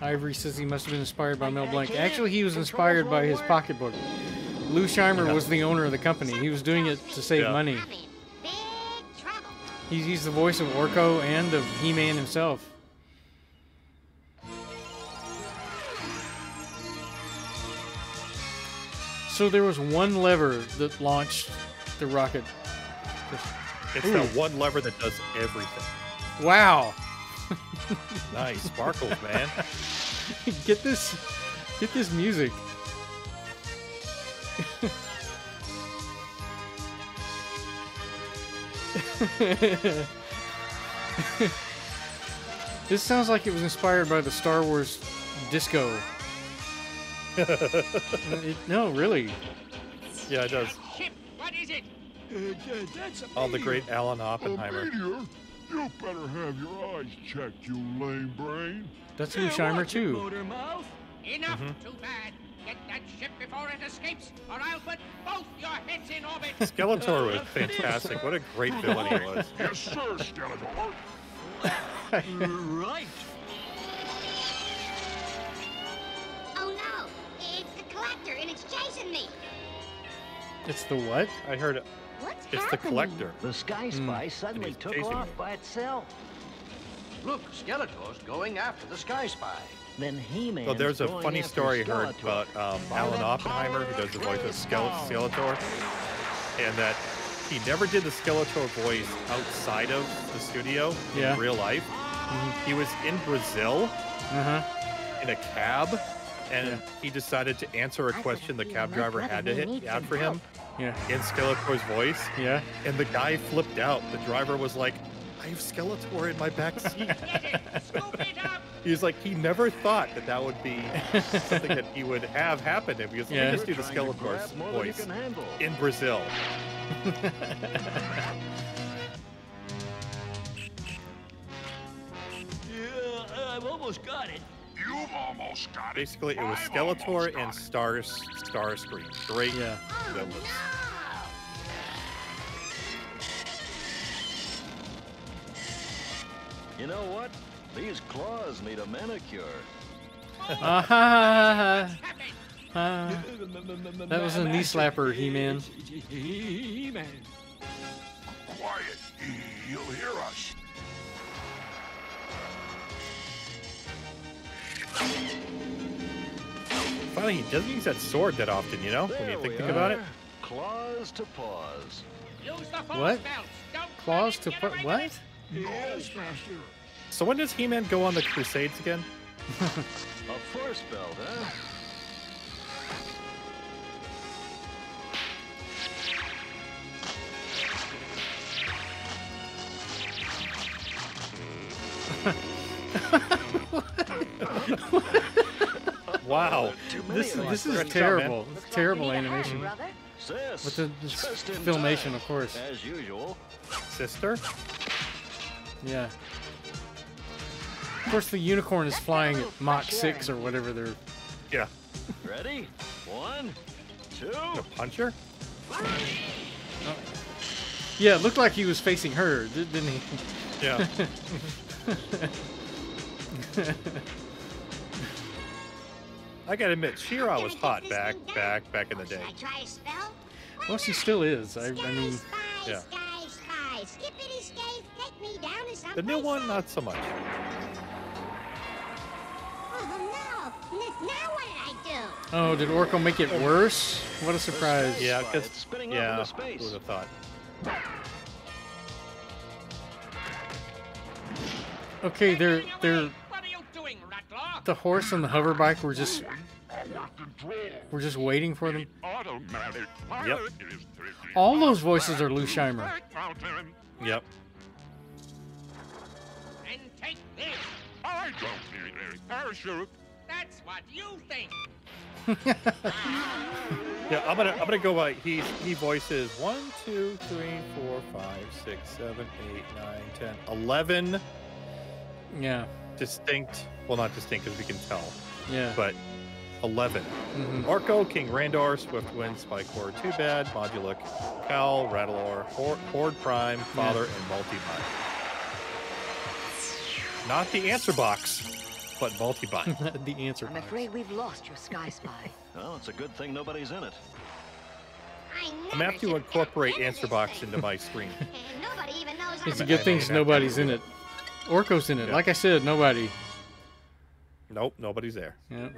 Ivory says he must have been inspired by Mel Blanc. Actually, he was inspired by his pocketbook. Lou Scheimer was the owner of the company. He was doing it to save money. He's the voice of Orko and of He-Man himself. So there was one lever that launched the rocket. It's the one lever that does everything. Wow. Nice sparkles, man. Get this music. This sounds like it was inspired by the Star Wars disco. No, really. Yeah, it does. What is it? Oh, the great Alan Oppenheimer. You better have your eyes checked, you lame brain. That's Lou Scheimer too. Enough, too bad. Get that ship before it escapes, or I'll put both your heads in orbit. Skeletor was fantastic. What a great villain he was. Yes, sir, Skeletor. Right. Oh no, it's the collector and it's chasing me. It's the what? I heard it. What's it's happening? The collector. The Sky Spy suddenly took off by itself. Look, Skeletor's going after the Sky Spy. Then He-Man. So there's a funny story I heard about Alan Oppenheimer, who does the voice of Skeletor, and that he never did the Skeletor voice outside of the studio in real life. He was in Brazil in a cab, and he decided to answer a question the cab driver had to hit for him. In Skeletor's voice. And the guy flipped out. The driver was like, I have Skeletor in my back seat. Scoop it up. He's like, he never thought that that would be something that he would have happen if he was like, let me just do the Skeletor's voice in Brazil. I've almost got it. You've almost got it. Basically, it was Skeletor and Starscream. Great villains. You know what? These claws need a manicure. That was a knee slapper, He-Man. He-Man. Quiet. You'll hear us. Finally, he doesn't use that sword that often, you know, when you think about it. Claws to paws. What? Claws to paws? What? Yes, master. So when does He-Man go on the Crusades again? A force belt, huh? Wow, this is terrible. It's terrible animation. With the filmation, of course. As usual. Sister? Yeah. Of course, the unicorn is flying at Mach 6 or whatever they're... Yeah. Ready? 1, 2... The puncher? Oh. Yeah, it looked like he was facing her, didn't he? Yeah. I gotta admit, She-Ra was hot back in the day. Well, she still is. I mean... Yeah. The new one, not so much. Now what did I do? Oh, did Orko make it worse? What a surprise. Yeah, because spinning over the space. Who would have thought? Okay, they're the horse and the hover bike were just waiting for them. Yep. All those voices are Lou Scheimer. Yep. And take this. I don't need a parachute. That's what you think. Yeah, I'm gonna go by he voices 1, 2, 3, 4, 5, 6, 7, 8, 9, 10, 11. Yeah. Distinct. Well, not distinct as we can tell. Yeah. But 11. Orko, King Randor, Swiftwind, Spikecore, Too Bad, Modulok, Cal, Rattalor, Horde Prime, Father, and Multibot. Not the answer box, but Multibot. The answer box. I'm afraid we've lost your Sky Spy. Well, it's a good thing nobody's in it. I'm apt to incorporate answer box into my screen. Nobody even knows it's a good thing nobody's in it. Orko's in it. Yeah. Like I said, nobody. Nope, nobody's there. Yeah.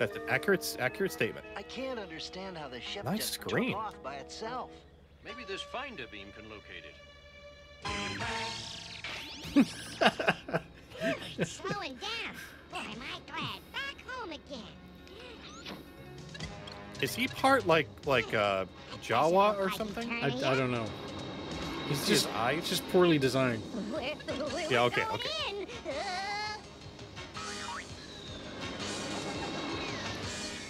That's an accurate statement. I can't understand how the ship just screen. Took off by itself. Maybe this finder beam can locate it. It's slowing down. Boy, am I glad. Back home again. Is he part like Jawa or something? I don't know. He's just eyes just poorly designed. Yeah. Okay. Okay.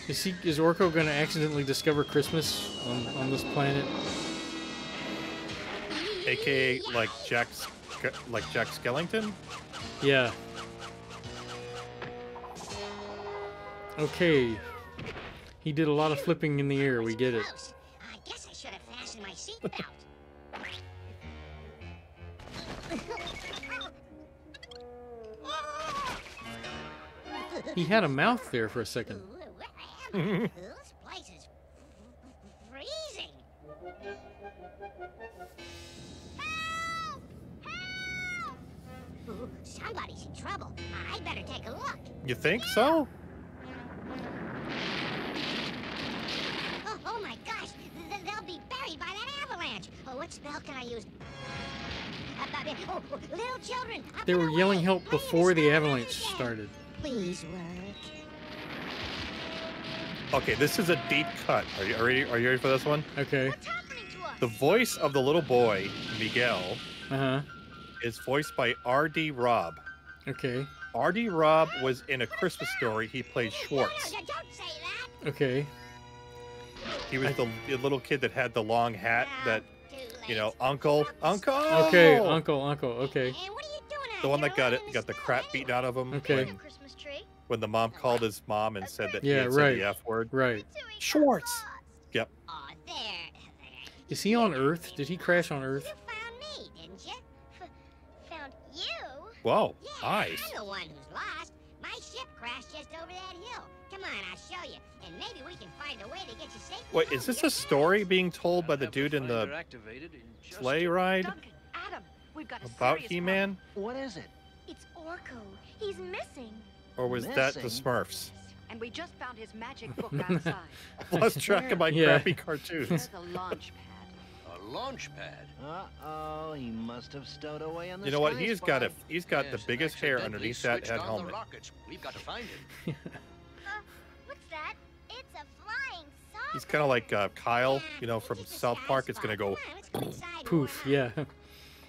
Is Orko going to accidentally discover Christmas on this planet? AKA like Jack Skellington? Yeah. Okay. He did a lot of flipping in the air, we get it. I guess I should have fastened my seatbelt. He had a mouth there for a second. This place is freezing. Help! Help! Ooh, somebody's in trouble. I better take a look. You think so? Oh my gosh! They'll be buried by that avalanche. Oh, what spell can I use? Oh, little children. They were yelling help before the avalanche started. Please work. Okay, this is a deep cut. Are you ready for this one? Okay. What's happening to us? The voice of the little boy, Miguel, is voiced by R.D. Robb. Okay. R.D. Robb was in A Christmas Story. He played Schwartz. No, don't say that. Okay. He was the little kid that had the long hat that, you know, Uncle. Okay, Uncle. Okay. And what are you doing, the one that got the crap beaten out of him. Okay. When the mom called his mom and said that he had said the F word. Right. Schwartz. Yep. Oh, there. Is he on Earth? Did he crash on Earth? You found me, didn't you? Found you? Whoa. Yeah, eyes. I'm the one who's lost. My ship crashed just over that hill. Come on, I'll show you. And maybe we can find a way to get you safe. Wait, is this a story being told by the dude in the sleigh ride? Duncan, Adam, we've got about He-Man? What is it? It's Orko. He's missing. Or was that the Smurfs? And we just found his magic book outside. Lost track of my crappy cartoons. There's a launch pad. A launch pad? Uh-oh, he must have stowed away on the You know what? He's got the biggest hair underneath that head helmet. We've got to find him. What's that? It's a flying saucer. He's kind of like Kyle, you know, from South Park. It's going to go poof, yeah.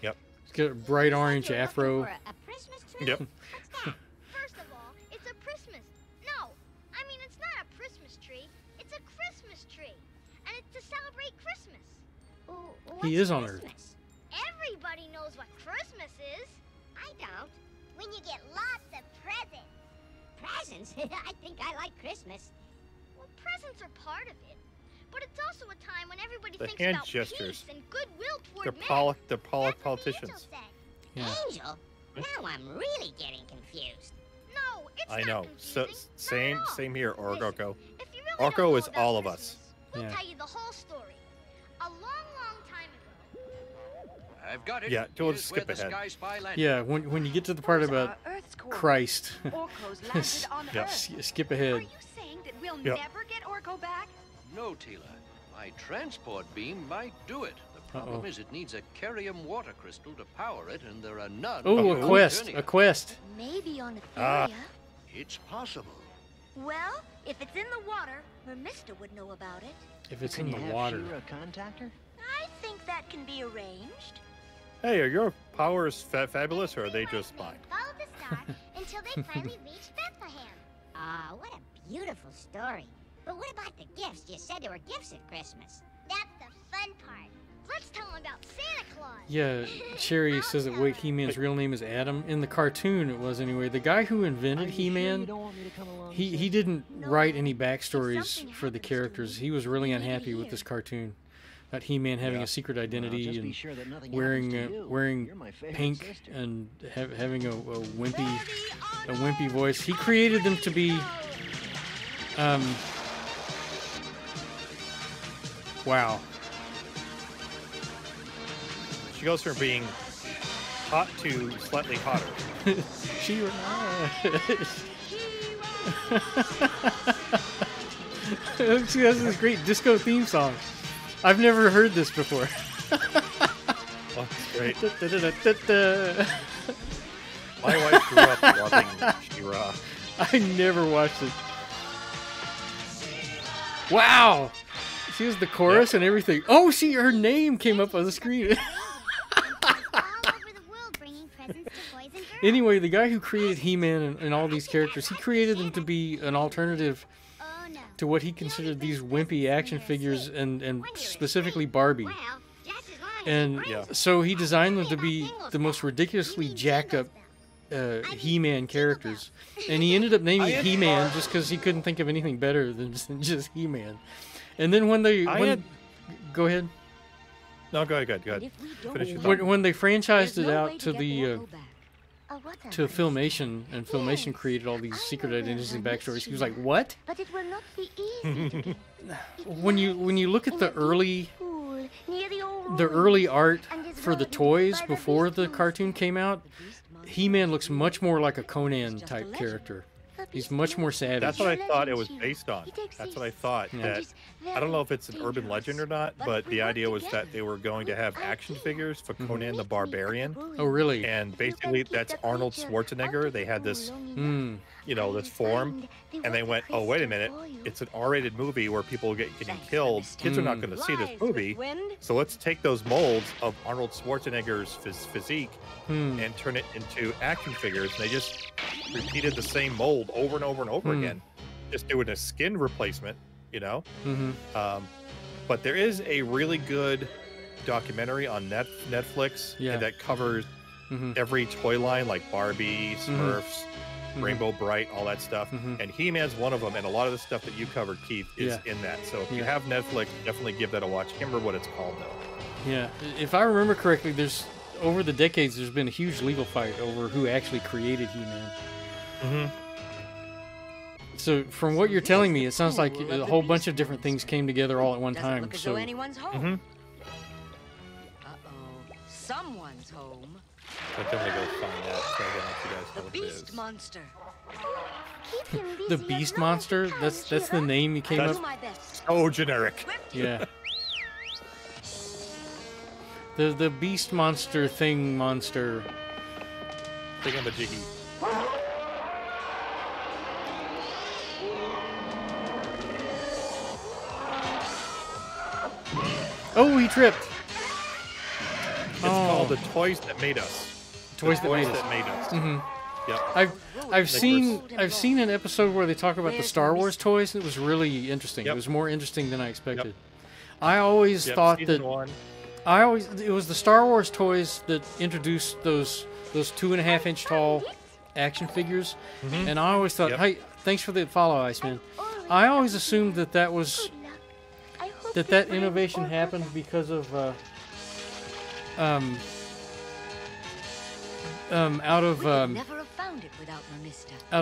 Yep. It's got a bright orange afro. A Christmas tree? Yep. What's that? He is on Earth. Everybody knows what Christmas is. I don't. When you get lots of presents. Presents? I think I like Christmas. Well, presents are part of it, but it's also a time when everybody thinks about peace and goodwill toward men. They're politicians. Yeah. Angel? Now I'm really getting confused. No, it's not. I know. So same here, Orko. Orko is all of us. We'll tell you the whole story. A long time ago. I've got it. Yeah, don't skip ahead. Yeah, when you get to the part about Christ, skip ahead. Are you saying that we'll never get Orko back? No, Tila. My transport beam might do it. The problem is it needs a carium water crystal to power it, and there are none. Oh, a quest. A quest. Maybe on Etheria. It's possible. Well, if it's in the water, Mermista would know about it. If it's in the water. Can you have She-Ra contact her? I think that can be arranged. Hey, are your powers fabulous, or are they just fine? Follow the star until they finally reach Bethlehem. Ah, what a beautiful story. But what about the gifts? You said there were gifts at Christmas. That's the fun part. Let's tell them about Santa Claus. Yeah, Cherry says that He-Man's real name is Adam. In the cartoon, it was anyway. The guy who invented He-Man, he didn't write any backstories for the characters. He was really unhappy with this cartoon. that He-Man having a secret identity and sure wearing pink sister. And having a wimpy voice. He created them to be wow. She goes from being hot to slightly hotter. She-Ra. She has this great disco theme song. I've never heard this before. Well, that's great. My wife grew up loving She-Ra. I never watched it. Wow! She was the chorus and everything. Oh, her name came up on the screen. Anyway, the guy who created He-Man and all these characters, he created them to be an alternative to what he considered these wimpy action figures and specifically Barbie. And so he designed them to be the most ridiculously jacked up He-Man characters. And he ended up naming it He-Man just because he couldn't think of anything better than just He-Man. And then when they... go ahead. No, go ahead, go ahead. Finish your thought. When they franchised it out to the... to Filmation, and Filmation created all these secret identities and backstories. He was like, "What?" But it will not be easy. When you look at the early art for the toys before the cartoon came out, He-Man looks much more like a Conan type character. He's much more savage. That's what I thought it was based on. That's what I thought. That, I don't know if it's an urban legend or not, but the idea was that they were going to have action figures for Conan the Barbarian. Oh, really? And basically, that's Arnold Schwarzenegger. They had this, you know, this form, and they went, "Oh, wait a minute! It's an R-rated movie where people get getting killed. Kids are not going to see this movie. So let's take those molds of Arnold Schwarzenegger's physique and turn it into action figures." And they just repeated the same mold over and over and over again, just doing a skin replacement, you know. But there is a really good documentary on Netflix that covers every toy line, like Barbie, Smurfs, Rainbow Bright, all that stuff. And He-Man's one of them, and a lot of the stuff that you covered, Keith, is in that. So if you have Netflix, definitely give that a watch. I can't remember what it's called though. Yeah, if I remember correctly, there's over the decades there's been a huge legal fight over who actually created He-Man. So from what you're telling me, it sounds like a whole bunch of different things came together all at one time. So someone's home. I definitely go find out. So I don't know if you guys know what it is. The beast monster. The beast monster. That's the name you came up. So generic. Yeah. The beast monster thing monster. Thingamajiggy. Oh, he tripped. It's called The Toys That Made Us. Toys That Made Us. Mm-hmm. Yep. I've seen an episode where they talk about the Star Wars toys, and it was really interesting. It was more interesting than I expected. I always thought that it was the Star Wars toys that introduced those 2.5-inch tall action figures, and I always thought, hey, thanks for the follow, Iceman. I always assumed that that innovation happened because of out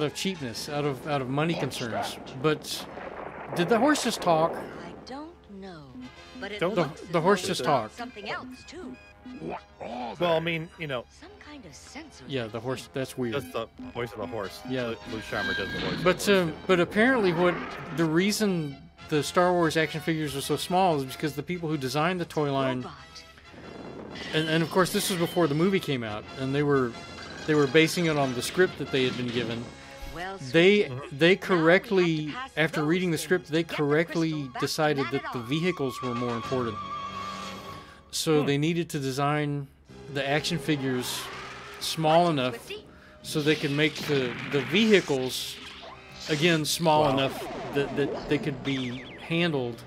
of cheapness, out of money concerns. But did the horse just talk? I don't know. But it the horse just talked. Something else too. Well, I mean, you know. Some kind of sensor. Yeah, the horse. That's weird. That's the voice of the horse. Yeah, Lou Scheimer does the voice. But apparently, the reason the Star Wars action figures are so small is because the people who designed the toy line, and of course this was before the movie came out, and they were basing it on the script that they had been given. They correctly, after reading the script, they correctly decided that the vehicles were more important. So they needed to design the action figures small enough so they could make the vehicles, again, small enough that they could be handled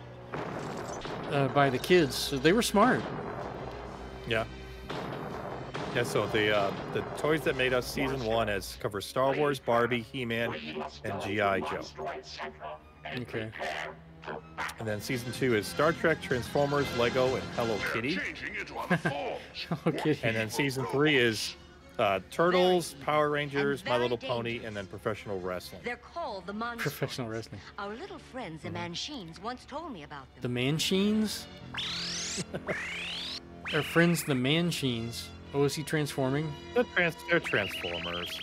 by the kids. So they were smart. Yeah. Yeah, so the Toys That Made Us Season 1 covers Star Wars, Barbie, He-Man, and G.I. Joe. Okay. And then season 2 is Star Trek, Transformers, Lego, and Hello Kitty. And then season 3 is Turtles, Power Rangers, My Little Pony, and then professional wrestling. They're called the Monsters. Professional wrestling. Our little friends, the Manchines, once told me about them. The Manchines? Our friends, the Manchines. Oh, is he transforming? They're Transformers.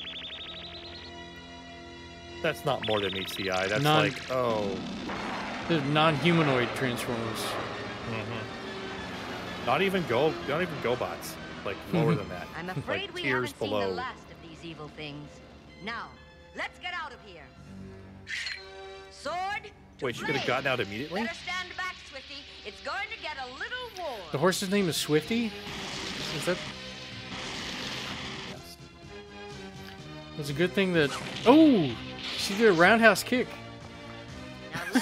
That's not more than meets the eye. That's like, oh. They're non-humanoid Transformers. Mm-hmm. Not even GoBots. Like, lower than that. I'm afraid like we haven't below. Seen the last of these evil things. Now, let's get out of here. Sword to Wait, you could have gotten out immediately? Better stand back, Swifty. It's going to get a little warm. The horse's name is Swifty? Is that... Yes. It's a good thing that... Oh! She did a roundhouse kick.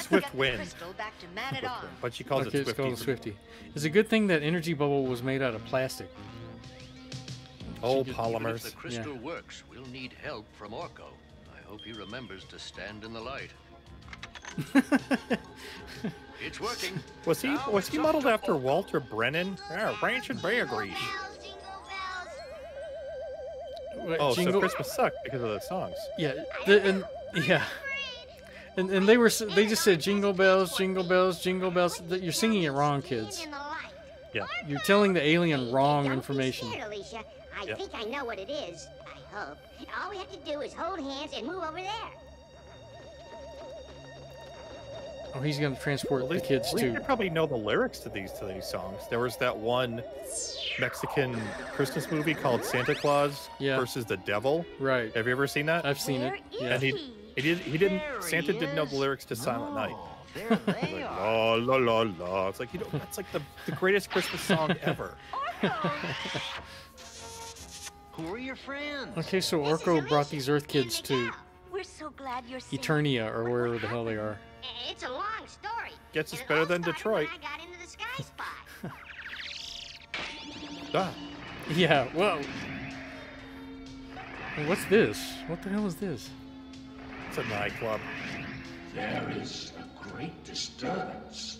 Swift win. But she calls it Swifty. It's a good thing that energy bubble was made out of plastic. Oh, polymers. If the crystal works, we'll need help from Orko. I hope he remembers to stand in the light. It's working. Was he modeled after Walter Brennan? Yeah, ranch and bear grease. Oh, so Christmas sucked because of those songs. Yeah, and they just said jingle bells, jingle bells, jingle bells. You're singing it wrong, kids. Yeah, you're telling the alien wrong information. I think I know what it is. I hope. All we have to do is hold hands and move over there. Oh, he's gonna transport the kids too. You probably know the lyrics to these songs. There was that one Mexican Christmas movie called Santa Claus versus the Devil. Right. Have you ever seen that? I've seen it. Yeah. And Santa didn't know the lyrics to Silent Night. There they are. La la la la. It's like, you know, that's like the greatest Christmas song ever. Who are your friends? Okay, so Orko brought these Earth kids to Eternia or wherever the hell they are. It's a long story. Gets us better than Detroit. I got into the sky spot. Yeah. Whoa. What's this? What the hell is this? It's a nightclub. There is a great disturbance.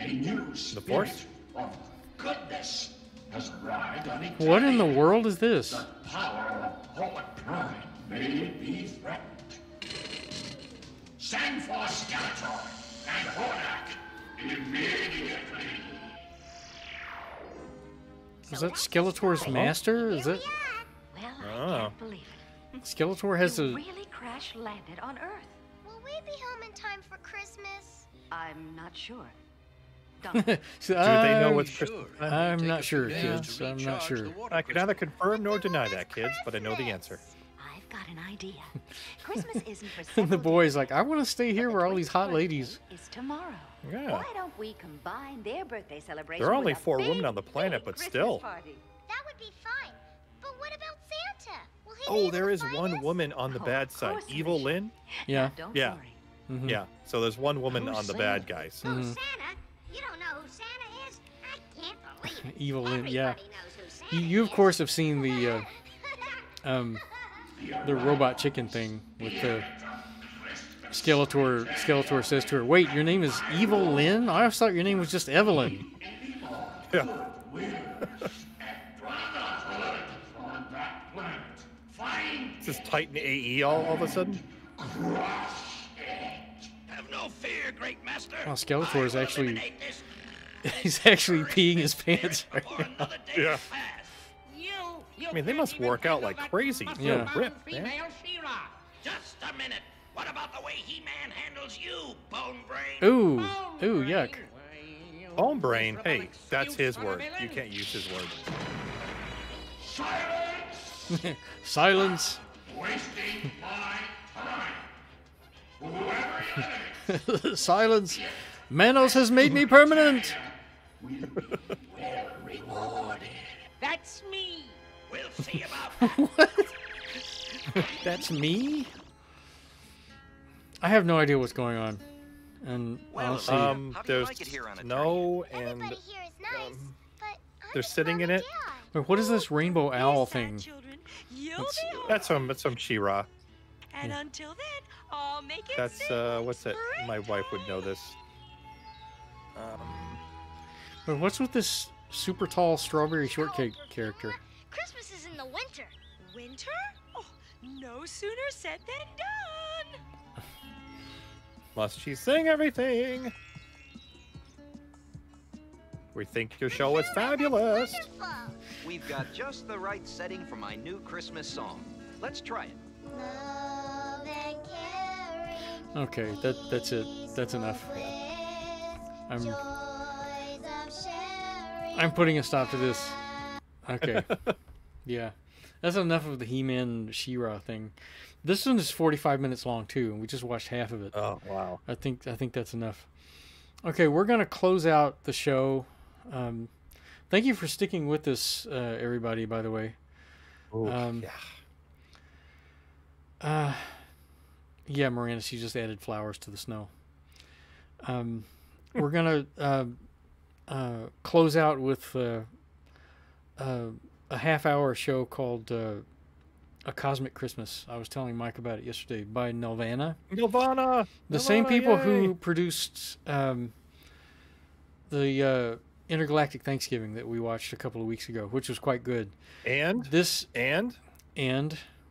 A new spirit of goodness has arrived on Eternia. What in the world is this? The power of Horde Prime may be threatened. Send for Skeletor and Hordak immediately. Is that Skeletor's master? Is it? Well, I can't believe it. Skeletor has a... Crash landed on Earth. Will we be home in time for Christmas? I'm not sure. So do they know what's Christmas? I'm not sure, kids. I'm not sure. I can neither confirm nor deny that, kids, but I know the answer. I've got an idea. Christmas isn't for several. And the boy's like, I want to stay here where all these hot ladies. Is tomorrow. Yeah. Why don't we combine their birthday celebration? There are only 4 women on the planet, but still. That would be fine. But what about Santa? Oh, there is one woman on the bad side. Evil Lynn? Yeah. Yeah. Mm-hmm. Yeah. So there's one woman on the bad guys. Oh, Santa? You don't know who Santa is? I can't believe it. Evil Lynn, yeah. You, of course, have seen the robot chicken thing with the Skeletor. Skeletor says to her, wait, your name is Evil Lynn? I thought your name was just Evelyn. Yeah. Is Titan AE all of a sudden? Have no fear, great master. Oh, Skeletor is actually peeing his pants right now. Yeah. I mean, they must work out like crazy. Yeah. Ripped, man. Just a minute. What about the way He-Man handles you, Bone Brain? Ooh. Ooh, yuck. Bone Brain? Hey, that's his word. You can't use his word. Silence! Silence. Wasting my time. Silence. Manos has made me permanent. We'll be well rewarded. That's me. We'll see about that. What? That's me? I have no idea what's going on. And honestly, there's snow and they're sitting in it. Wait, what is this rainbow owl thing? That's from She-Ra. And until then, I'll make it. That's what's that? My wife would know this. But what's with this super tall strawberry shortcake character? Christmas is in the winter. Winter? Oh, no sooner said than done. Must she sing everything? We think your show is fabulous. We've got just the right setting for my new Christmas song. Let's try it. Love and caring. Okay, that's it. That's enough. Yeah. I'm putting a stop to this. Okay. Yeah. That's enough of the He-Man She-Ra thing. This one is 45 minutes long too, and we just watched half of it. Oh, wow. I think that's enough. Okay, we're going to close out the show. Thank you for sticking with us, everybody, by the way. Ooh, yeah, Miranda, she just added flowers to the snow. We're going to close out with a half-hour show called A Cosmic Christmas. I was telling Mike about it yesterday, by Nelvana. Nelvana! The same people who produced the... Intergalactic Thanksgiving that we watched a couple of weeks ago, which was quite good. And this and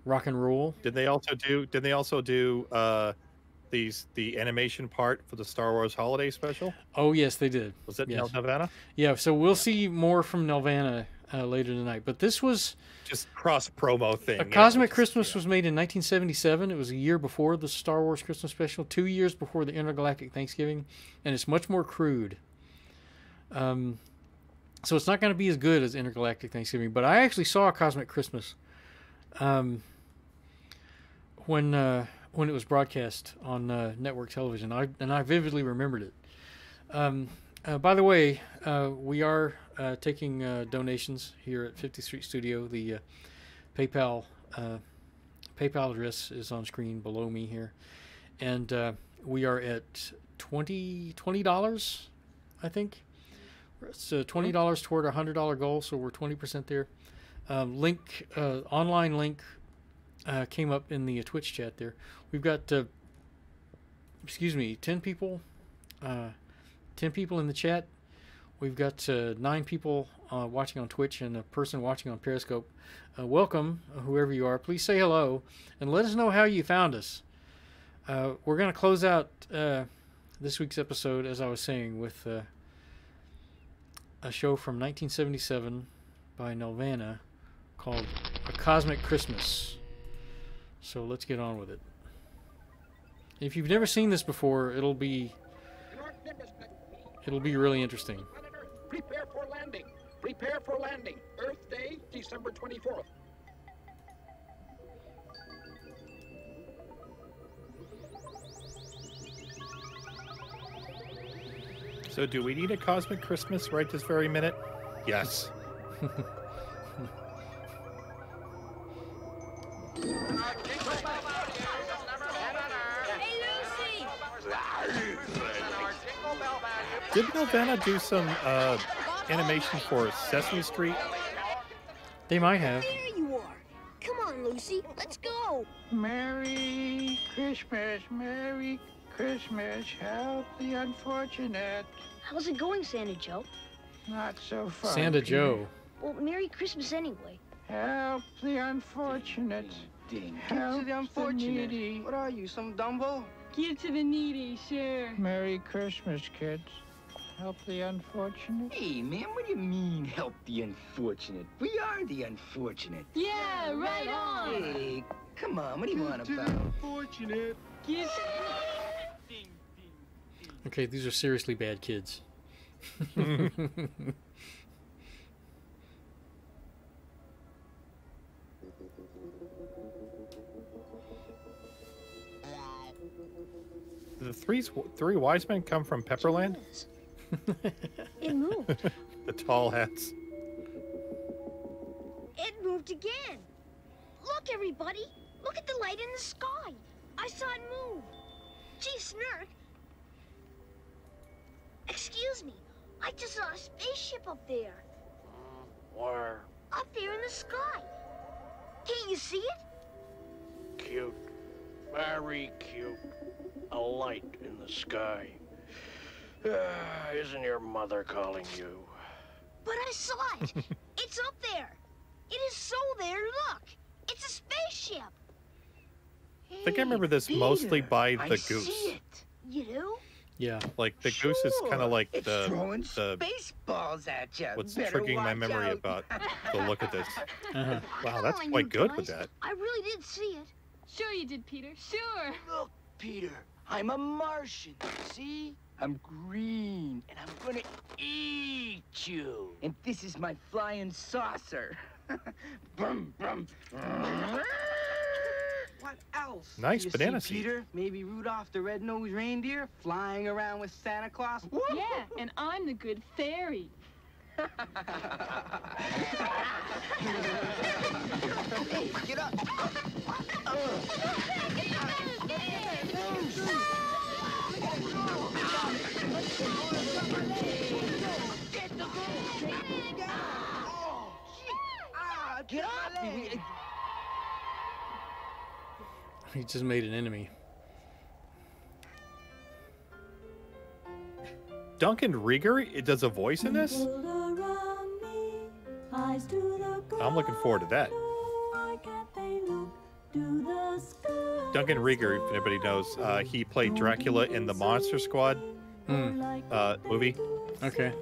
Rock and Roll. Did they also do the animation part for the Star Wars Holiday Special? Oh yes, they did. Was that Nelvana? Yeah. So we'll see more from Nelvana later tonight. But this was just cross promo thing. A Cosmic Christmas was made in 1977. It was a year before the Star Wars Christmas Special, 2 years before the Intergalactic Thanksgiving, and it's much more crude. So it's not going to be as good as Intergalactic Thanksgiving, but I actually saw A Cosmic Christmas, when it was broadcast on, network television, and I vividly remembered it. By the way, we are, taking, donations here at 50th Street Studio. The, PayPal address is on screen below me here. And, we are at $20, I think. It's $20 toward our $100 goal, so we're 20% there. Online link came up in the Twitch chat there. We've got, 10 people in the chat. We've got 9 people watching on Twitch and a person watching on Periscope. Welcome, whoever you are. Please say hello and let us know how you found us. We're going to close out this week's episode, as I was saying, with... a show from 1977 by Nelvana called A Cosmic Christmas. So let's get on with it. If you've never seen this before, it'll be really interesting. Prepare for landing. Prepare for landing. Earth Day, December 24th. So do we need a Cosmic Christmas right this very minute? Yes. Hey, Lucy! Did Nelvana do some animation for Sesame Street? They might have. There you are. Come on, Lucy. Let's go. Merry Christmas. Merry Christmas. Christmas, help the unfortunate. How's it going, Santa Joe? Not so far. Santa Joe. Well, Merry Christmas anyway. Help the unfortunate. Ding, ding. Help to the unfortunate. The needy. What are you, some Dumbo? Give to the needy, sure. Merry Christmas, kids. Help the unfortunate. Hey, man, what do you mean, help the unfortunate? We are the unfortunate. Yeah, right on. Hey, come on, what do you want about? Give to the unfortunate. Give to the needy. Okay, these are seriously bad kids. The three wise men come from Pepperland? It moved. The tall hats. It moved again. Look, everybody. Look at the light in the sky. I saw it move. Gee, Snurk. Excuse me, I just saw a spaceship up there. Where? Up there in the sky. Can't you see it? Cute. Very cute. A light in the sky. Isn't your mother calling you? But I saw it. It's up there. It is so there. Look, it's a spaceship. Hey, I think I remember this Peter, mostly by the goose. See it. You do? Yeah, like the goose is kind of like the space balls at you. What's triggering my memory about the look at this? Wow, that's quite good with that. I really did see it. Sure you did, Peter. Sure. Look, Peter, I'm a Martian. See? I'm green, and I'm gonna eat you. And this is my flying saucer. Brum, brum. What else? Nice banana seed. Peter, maybe Rudolph the Red-Nosed Reindeer flying around with Santa Claus. Woo! Yeah, and I'm the good fairy. Hey, get up. Get up! He just made an enemy. Duncan Regehr, it does a voice in this? I'm looking forward to that. Duncan Regehr, if anybody knows, he played Dracula in the Monster Squad movie. Okay.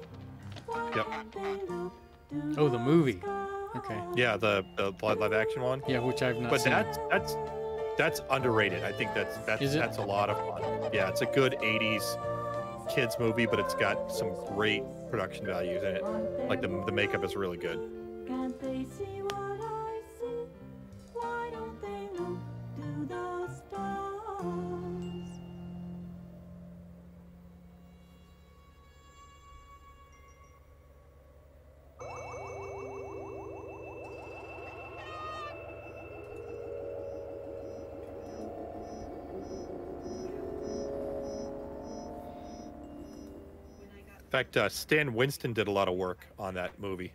Yep. Oh, the movie. Okay. Yeah, the live action one. Yeah, which I've not seen. But that's underrated. I think that's a lot of fun. Yeah, it's a good 80s kids movie, but it's got some great production values in it. Like the makeup is really good. Can't they see what I see? Why don't they look to the stars? In fact, Stan Winston did a lot of work on that movie.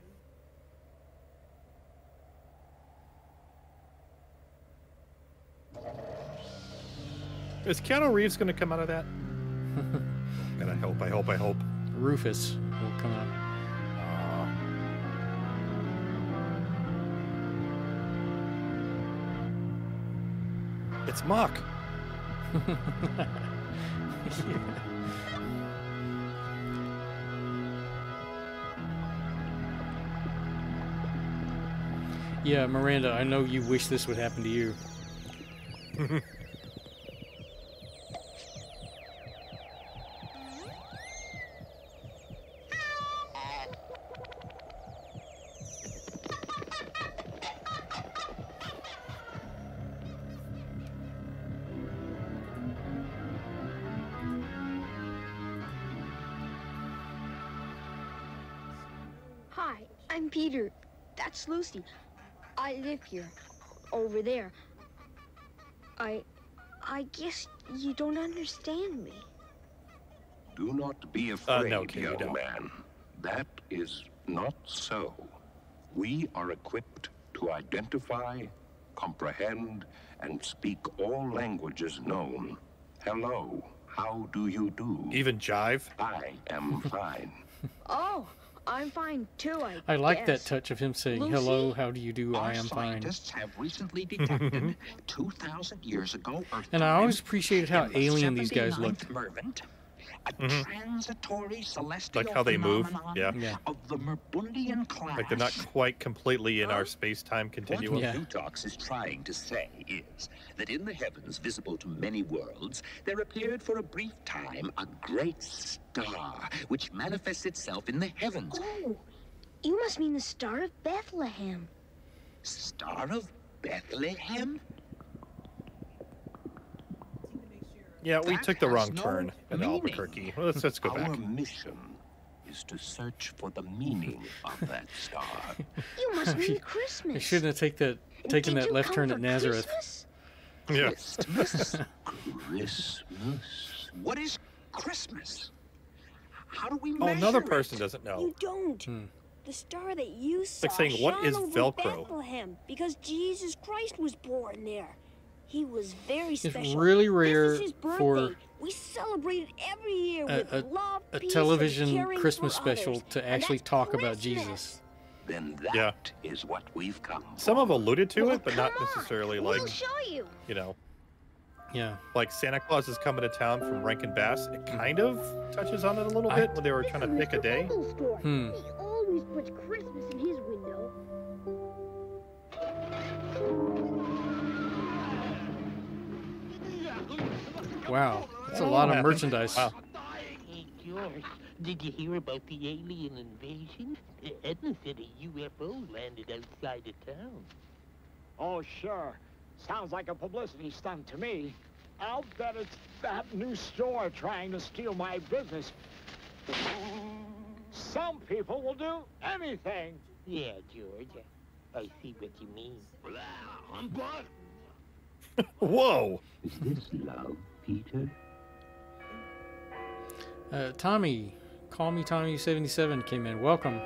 Is Keanu Reeves going to come out of that? And I hope. Rufus will come out. It's Mock. Yeah. Yeah, Miranda, I know you wish this would happen to you. Hi, I'm Peter. That's Lucy. I live here, over there. I guess you don't understand me. Do not be afraid, young man. That is not so. We are equipped to identify, comprehend, and speak all languages known. Hello, how do you do? Even jive? I am fine. Oh. I'm fine too, I like that touch of him saying, Lucy, hello, how do you do, I am fine. Scientists have recently detected 2,000 years ago Earth. And I always appreciated how alien these guys looked. Mervant, a transitory celestial like how they move, yeah. Of the Merbundian class. Like they're not quite completely in our space-time continuum. What Lutox is trying to say is that in the heavens visible to many worlds, there appeared for a brief time a great star, which manifests itself in the heavens. Oh, you must mean the Star of Bethlehem. Star of Bethlehem? Yeah, we took the wrong turn in Albuquerque. Well, let's go back. Our mission is to search for the meaning of that star. You must mean Christmas. I shouldn't have taken that left turn at Nazareth. Yes. Christmas? Christmas? What is Christmas? How do we measure it? Oh, another person doesn't know. You don't. The star that you saw, like saying, what is Velcro? Bethlehem, because Jesus Christ was born there. He was very special. It's really rare for we celebrated every year with love, a television Christmas special to actually talk about Jesus. Then that is what we've come. Some have alluded to it, but not necessarily like, you know. Yeah. Like Santa Claus is coming to town from Rankin Bass. It kind of touches on it a little bit when they were trying to pick a day. Hmm. He always puts Christmas in his window. Wow, that's a lot of merchandise. Wow. Hey George, did you hear about the alien invasion? Edna said a UFO landed outside of town. Oh sure, sounds like a publicity stunt to me. I'll bet it's that new store trying to steal my business. Some people will do anything. Yeah, George, I see what you mean. I'm back. Whoa! Is this love, Peter? Tommy, call me Tommy77 came in. Welcome.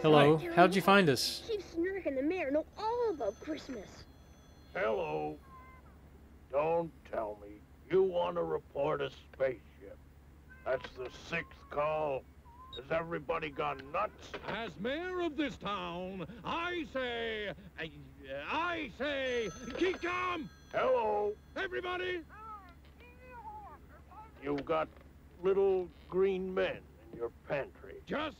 Hello. How'd you find us? Chief Snurk and the mayor know all about Christmas. Hello. Don't tell me you want to report a spaceship. That's the 6th call. Has everybody gone nuts? As mayor of this town, I say, keep calm! Hello! Everybody! You've got little green men in your pantry. Just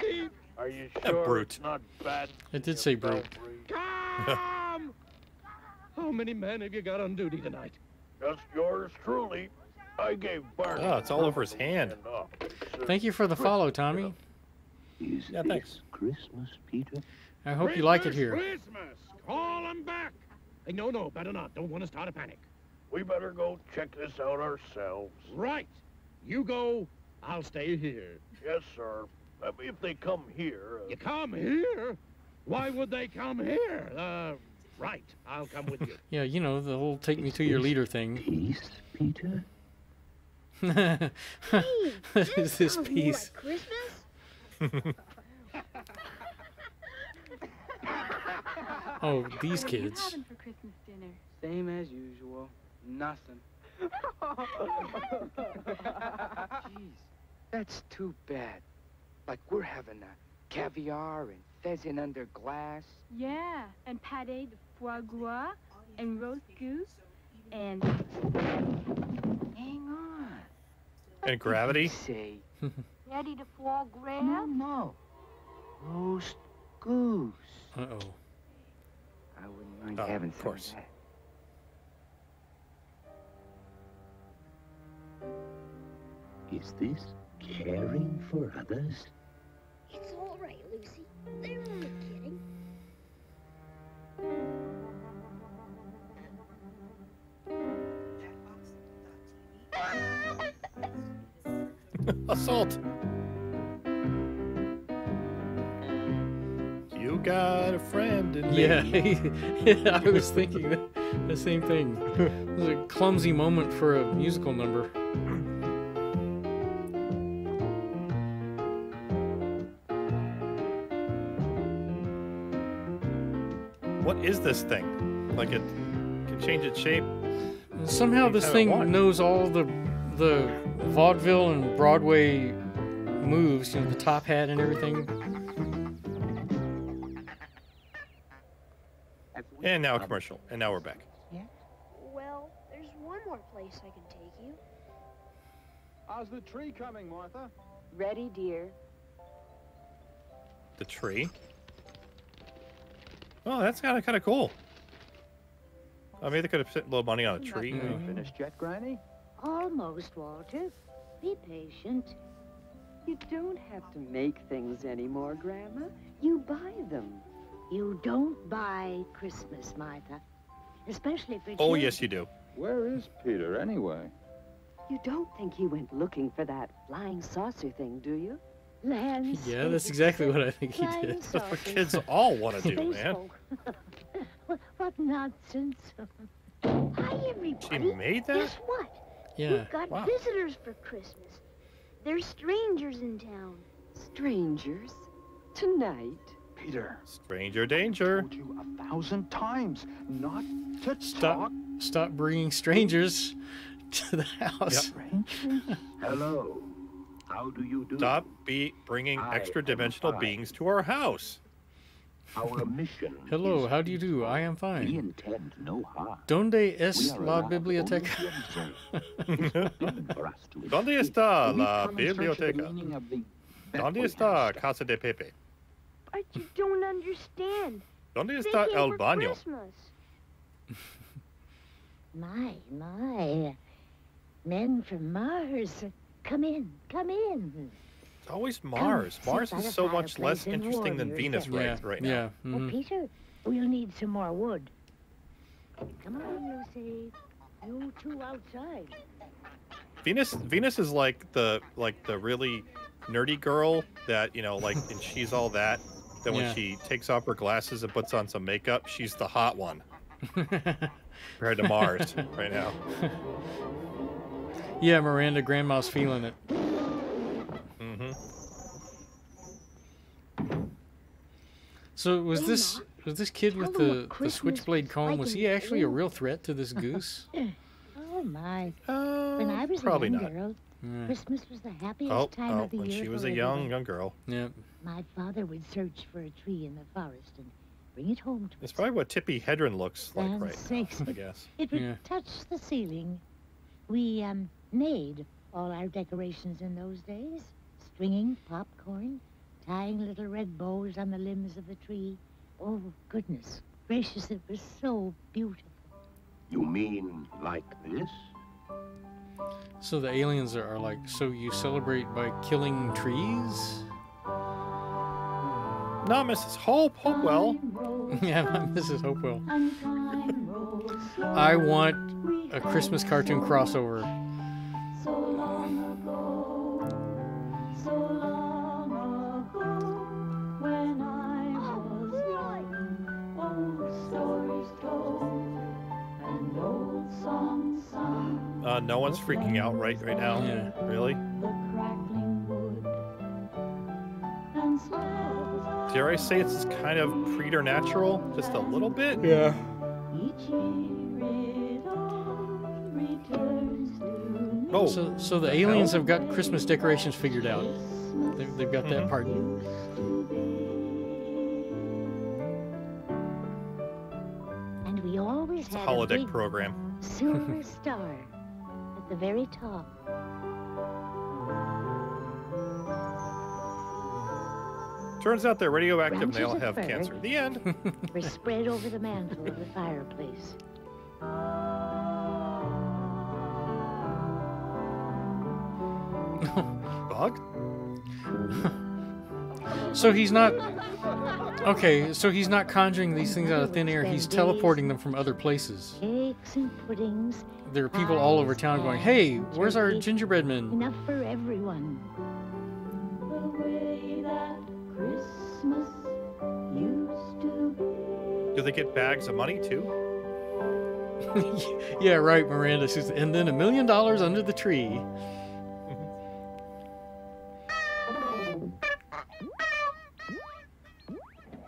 keep... Are you sure it's not bad? It did say brute. Calm! How many men have you got on duty tonight? Just yours truly. I gave Bart. Oh, it's all over his hand. Thank you for the follow, Tommy. Yeah, thanks. Christmas, Peter? I hope you like it here. Christmas! Call him back! Hey, no, better not. Don't want to start a panic. We better go check this out ourselves. Right. You go. I'll stay here. Yes, sir. I mean, if they come here... You come here? Why would they come here? Right. I'll come with you. Yeah, you know, the whole take me to your leader thing. Peace, Peter? Is this piece? Like oh, these kids. What are you having for Christmas dinner? Same as usual. Nothing. Jeez, that's too bad. Like we're having a caviar and pheasant under glass. Yeah, and pâté de foie gras and roast goose and. Hang on. And gravity? Say, ready to fall grab? No. Roast goose. Uh-oh. I wouldn't mind having some of that. Is this caring for others? It's all right, Lucy. They're only kidding. Assault. You got a friend in me. Yeah, I was thinking the same thing. It was a clumsy moment for a musical number. What is this thing? Like it can change its shape. Somehow this thing knows all the vaudeville and Broadway moves, you know, the top hat and everything. And now a commercial, and now we're back. Yeah. Well, there's one more place I can take you. How's the tree coming, Martha? Ready, dear. The tree? Oh, that's kind of cool. I mean, they could have spent a little money on a tree. Mm-hmm. Finished yet, Granny? Almost, Walter. Be patient. You don't have to make things anymore, Grandma. You buy them. You don't buy Christmas, Martha. Especially for children. Oh, yes, you do. Where is Peter, anyway? You don't think he went looking for that flying saucer thing, do you? Land. Yeah, that's exactly what I think he did. That's what kids all want to do, man. What nonsense. Hi, everybody. She made that? Guess what? Yeah. We've got visitors for Christmas. There's strangers in town. Strangers? Tonight? Peter. Stranger danger. I told you 1,000 times not to talk. Stop bringing strangers to the house. Yep. Hello. How do you do? Stop bringing extra-dimensional beings to our house. Our mission. Hello, how do you do? I am fine. We intend no harm. ¿Dónde es la biblioteca? ¿Dónde está la biblioteca? ¿Dónde está Casa de Pepe? I just don't understand. ¿Dónde está el baño? My, my. Men from Mars. Come in, come in. It's always Mars. Mars is so much less interesting than Venus right now. Yeah. Mm-hmm. Well, Peter, we'll need some more wood. Come on, Lucy. You two outside. Venus is like the really nerdy girl that, you know, like, and she's all that. Then when she takes off her glasses and puts on some makeup, she's the hot one. Compared to Mars right now. Yeah, Miranda, Grandma's feeling it. Mm-hmm. So was this kid with the switchblade comb, was he actually a real threat to this goose? Oh my! When I was probably not. Girl, Christmas was the happiest time of the year. When she was a young girl. Yep. My father would search for a tree in the forest and bring it home to us. That's probably what Tippi Hedren looks like right now, I guess. It would touch the ceiling. We made all our decorations in those days, stringing popcorn, tying little red bows on the limbs of the tree. Oh, goodness gracious, it was so beautiful. You mean like this? So the aliens are like, so you celebrate by killing trees? Not Mrs. Hopewell. Yeah, not Mrs. Hopewell. I want a Christmas cartoon crossover. So long ago, so long ago, when I was young, old stories told, and old songs sung. No one's freaking out right now. Yeah. Really? The crackling wood and smiles. Dare I say it's kind of preternatural? Just a little bit? Yeah. Oh. So the aliens have got Christmas decorations figured out. They've got that part. And we always it's a holodeck program. Silver star at the very top. Turns out they're radioactive and they all have cancer. The end. We're spread over the mantle of the fireplace. Bug? So he's not... Okay, so he's not conjuring these things out of thin air. He's teleporting them from other places. Cakes and puddings. There are people all over town going, hey, where's our gingerbread man? Enough for everyone. Do they get bags of money too? Yeah, right, Miranda. And then $1 million under the tree.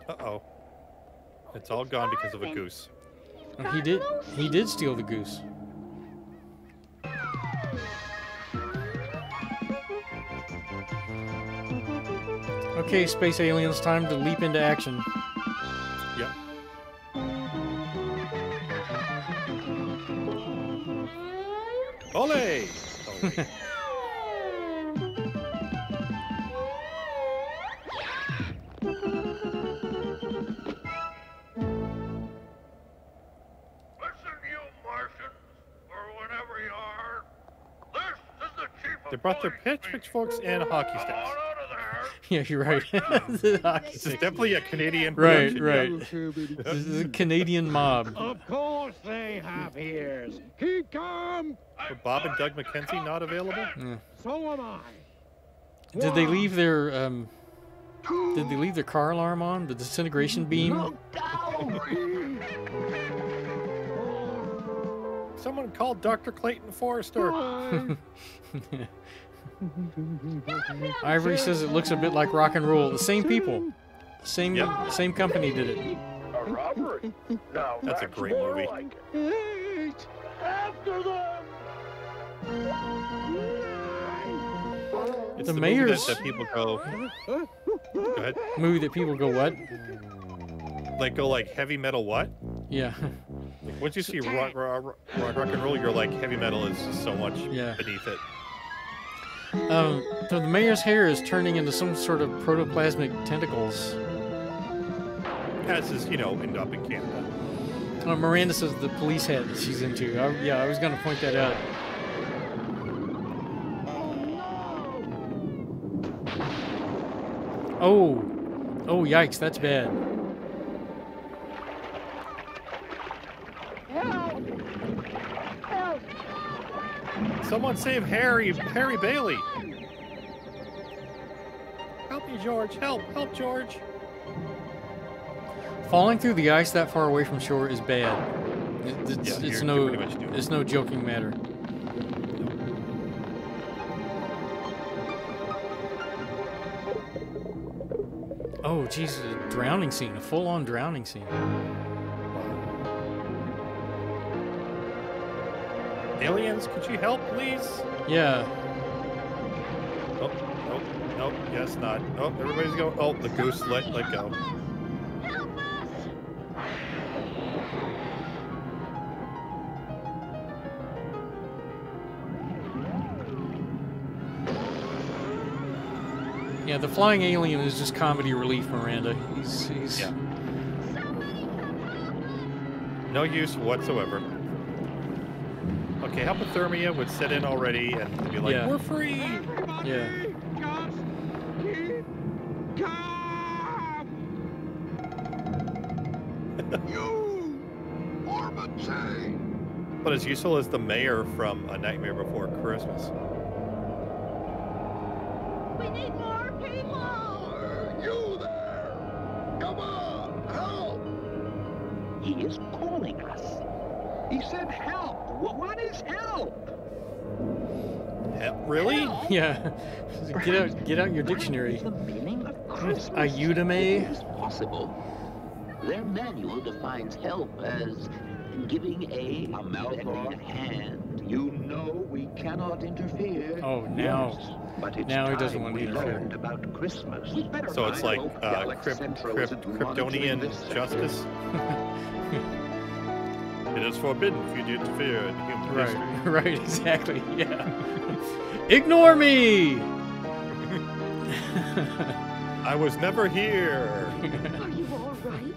Uh-oh. It's all gone because of a goose. Oh, he did steal the goose. Okay, space aliens, time to leap into action. Ole! They brought their pitchforks and hockey sticks. Yeah, you're right. This is definitely a Canadian production. Right. This is a Canadian mob. Of course they have ears. Keep calm. Were Bob and Doug McKenzie not available? Yeah. So am I. Did they leave their car alarm on? The disintegration beam? Look down. Someone called Dr. Clayton Forrester. Ivory says it looks a bit like rock and roll. The same people. Same company did it. A robbery? Now that's a great movie. Like it. After them. It's the mayor's movie that people go. Go ahead. Movie that people go what? Like go like heavy metal what? Yeah. Like, once you see rock and roll, you're like heavy metal is just so much beneath it. So the mayor's hair is turning into some sort of protoplasmic tentacles. As is, you know, end up in Canada. Miranda says the police hat that she's into. I was going to point that out. Oh, yikes, that's bad. Someone save Harry Bailey. Help me, George. Help, George. Falling through the ice that far away from shore is bad. It's no joking matter. Oh, geez, a drowning scene, a full-on drowning scene. Aliens, could you help, please? Yeah. Oh, yes, not. Oh, everybody's going. Oh, the goose let go. Help us. Yeah, the flying alien is just comedy relief, Miranda. He's... Yeah. No use whatsoever. Okay, hypothermia would set in already and be like, we're free! Everybody You orbiting! But as useful as the mayor from A Nightmare Before Christmas. We need more people! Are you there? Come on, help! He is calling us. He said help! What is help? Really? Help? Yeah. Get out your dictionary. Ayudame? It is possible. Their manual defines help as giving a lending hand. You know we cannot interfere. Oh, now he doesn't want to interfere. About Christmas. So it's like Kryptonian justice. It is forbidden for you to interfere in human history. Right, exactly, yeah. Ignore me! I was never here. Are you all right?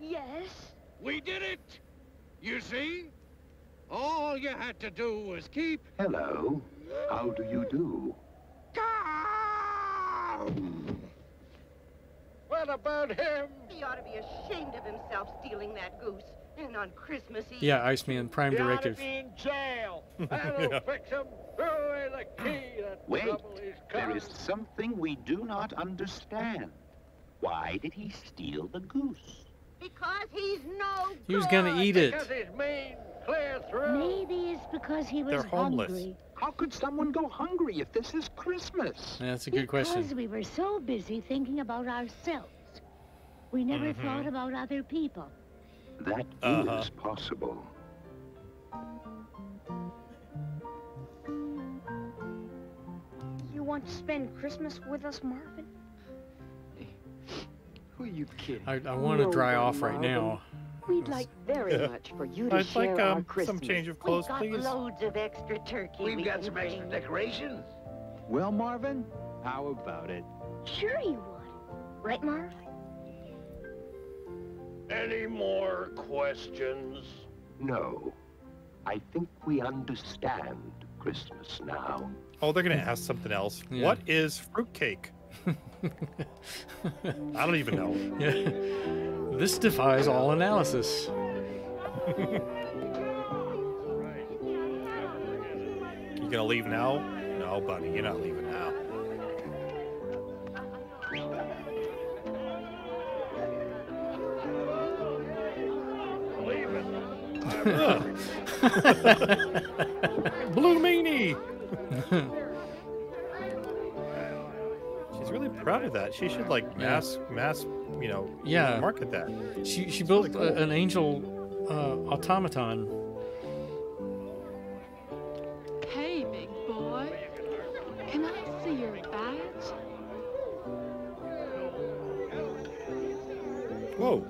Yes? We did it! You see? All you had to do was keep... Hello. How do you do? Calm! What about him? He ought to be ashamed of himself stealing that goose. And on Christmas Eve. Yeah, Iceman, prime directive. He ought to be in jail. That'll fix him. Throw away the key. Wait, there is something we do not understand. Why did he steal the goose? Because he's no good. He was going to eat it. Because he's mean, clear through. Maybe it's because he was hungry. How could someone go hungry if this is Christmas? Yeah, that's a good question. Because we were so busy thinking about ourselves. We never thought about other people. That is possible. You want to spend Christmas with us, Marvin? Who are you kidding? I want to dry off right now. We'd like very much for you to share our Christmas. Some change of clothes, please. We've got loads of extra turkey. We've got some extra decorations. Well, Marvin, how about it? Sure you would. Right, Marv? Any more questions? No. I think we understand Christmas now. Oh, they're going to ask something else. Yeah. What is fruitcake? I don't even know. Yeah. This defies all analysis. You going to leave now? No, buddy, you're not leaving now. Blue Meanie! She's really proud of that. She should, like, mass, you know, market that. She built really cool. An angel automaton. Hey, big boy, can I see your badge? Whoa.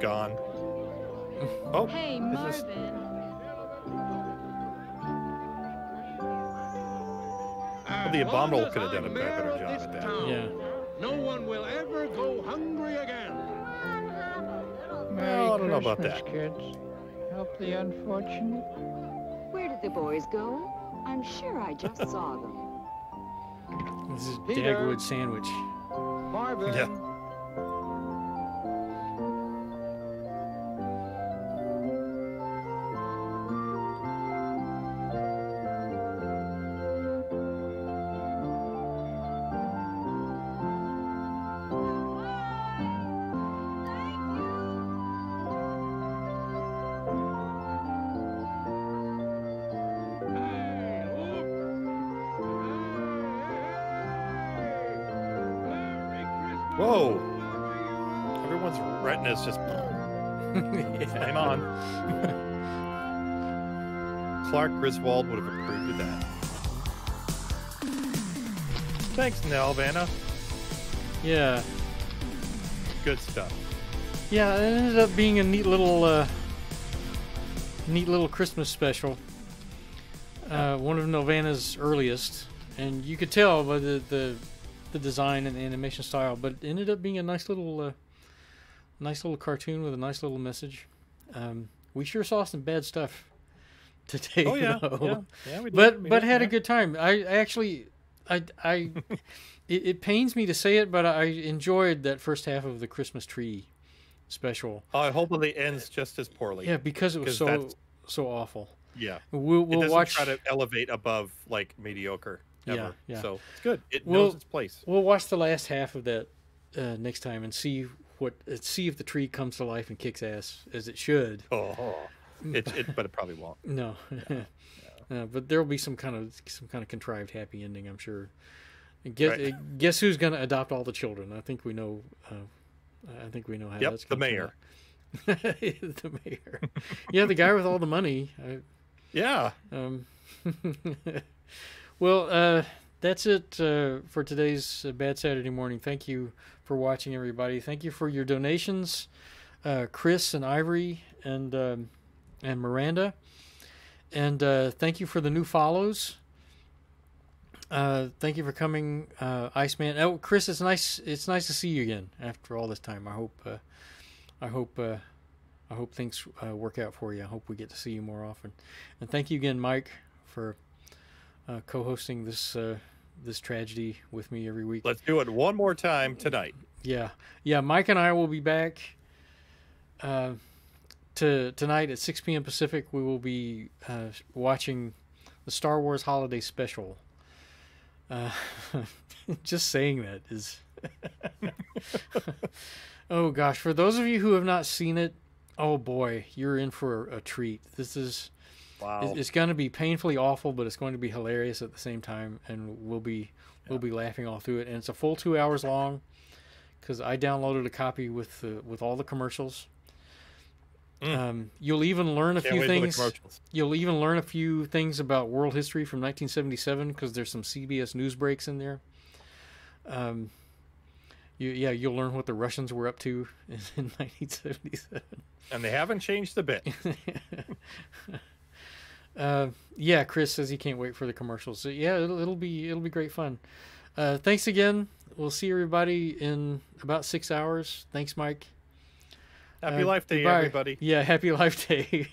Gone. Oh, hey, Marvin. The Abominable could have done a better job at that. Yeah. No one will ever go hungry again. Well, I don't know about that. Kids. Help the unfortunate. Where did the boys go? I'm sure I just saw them. This is Dagwood sandwich. Marvin. Yeah. Whoa! Everyone's retina is just flame on. Clark Griswold would have approved of that. Thanks, Nelvana. Yeah. Good stuff. Yeah, it ended up being a neat little Christmas special. One of Nelvana's earliest, and you could tell by the design and the animation style, but it ended up being a nice little cartoon with a nice little message. We sure saw some bad stuff today. Oh yeah, though. Yeah we did. But had a good time. I actually it pains me to say it, but I enjoyed that first half of the Christmas tree special. I hope it ends just as poorly. Yeah, because it was so awful. Yeah, we'll try to elevate above like mediocre. Ever. Yeah. So it's good. It knows its place. We'll watch the last half of that next time and see if the tree comes to life and kicks ass as it should. Oh, but it probably won't. No, no. But there'll be some kind of contrived happy ending, I'm sure. Guess who's going to adopt all the children? I think we know. I think we know how. Yep, that's the mayor. The mayor. Yeah, the guy with all the money. Yeah. Well, that's it for today's Bad Saturday Morning. Thank you for watching, everybody. Thank you for your donations, Chris and Ivory and Miranda. And thank you for the new follows. Thank you for coming, Iceman. Oh, Chris, it's nice to see you again after all this time. I hope things work out for you. I hope we get to see you more often. And thank you again, Mike, for co-hosting this this tragedy with me every week. Let's do it one more time tonight. Yeah. Mike and I will be back tonight at 6 p.m. Pacific. We will be watching the Star Wars Holiday Special. Just saying that is. Oh gosh! For those of you who have not seen it, oh boy, you're in for a treat. This is. Wow. It's going to be painfully awful, but it's going to be hilarious at the same time, and we'll be laughing all through it. And it's a full 2 hours long, because I downloaded a copy with all the commercials. You'll even learn a few things. You'll even learn a few things about world history from 1977, because there's some CBS news breaks in there. You'll learn what the Russians were up to in 1977, and they haven't changed a bit. Yeah, Chris says he can't wait for the commercials. So yeah, it'll be great fun. Thanks again. We'll see everybody in about 6 hours. Thanks, Mike. Happy Life Day, everybody. Yeah, Happy Life Day.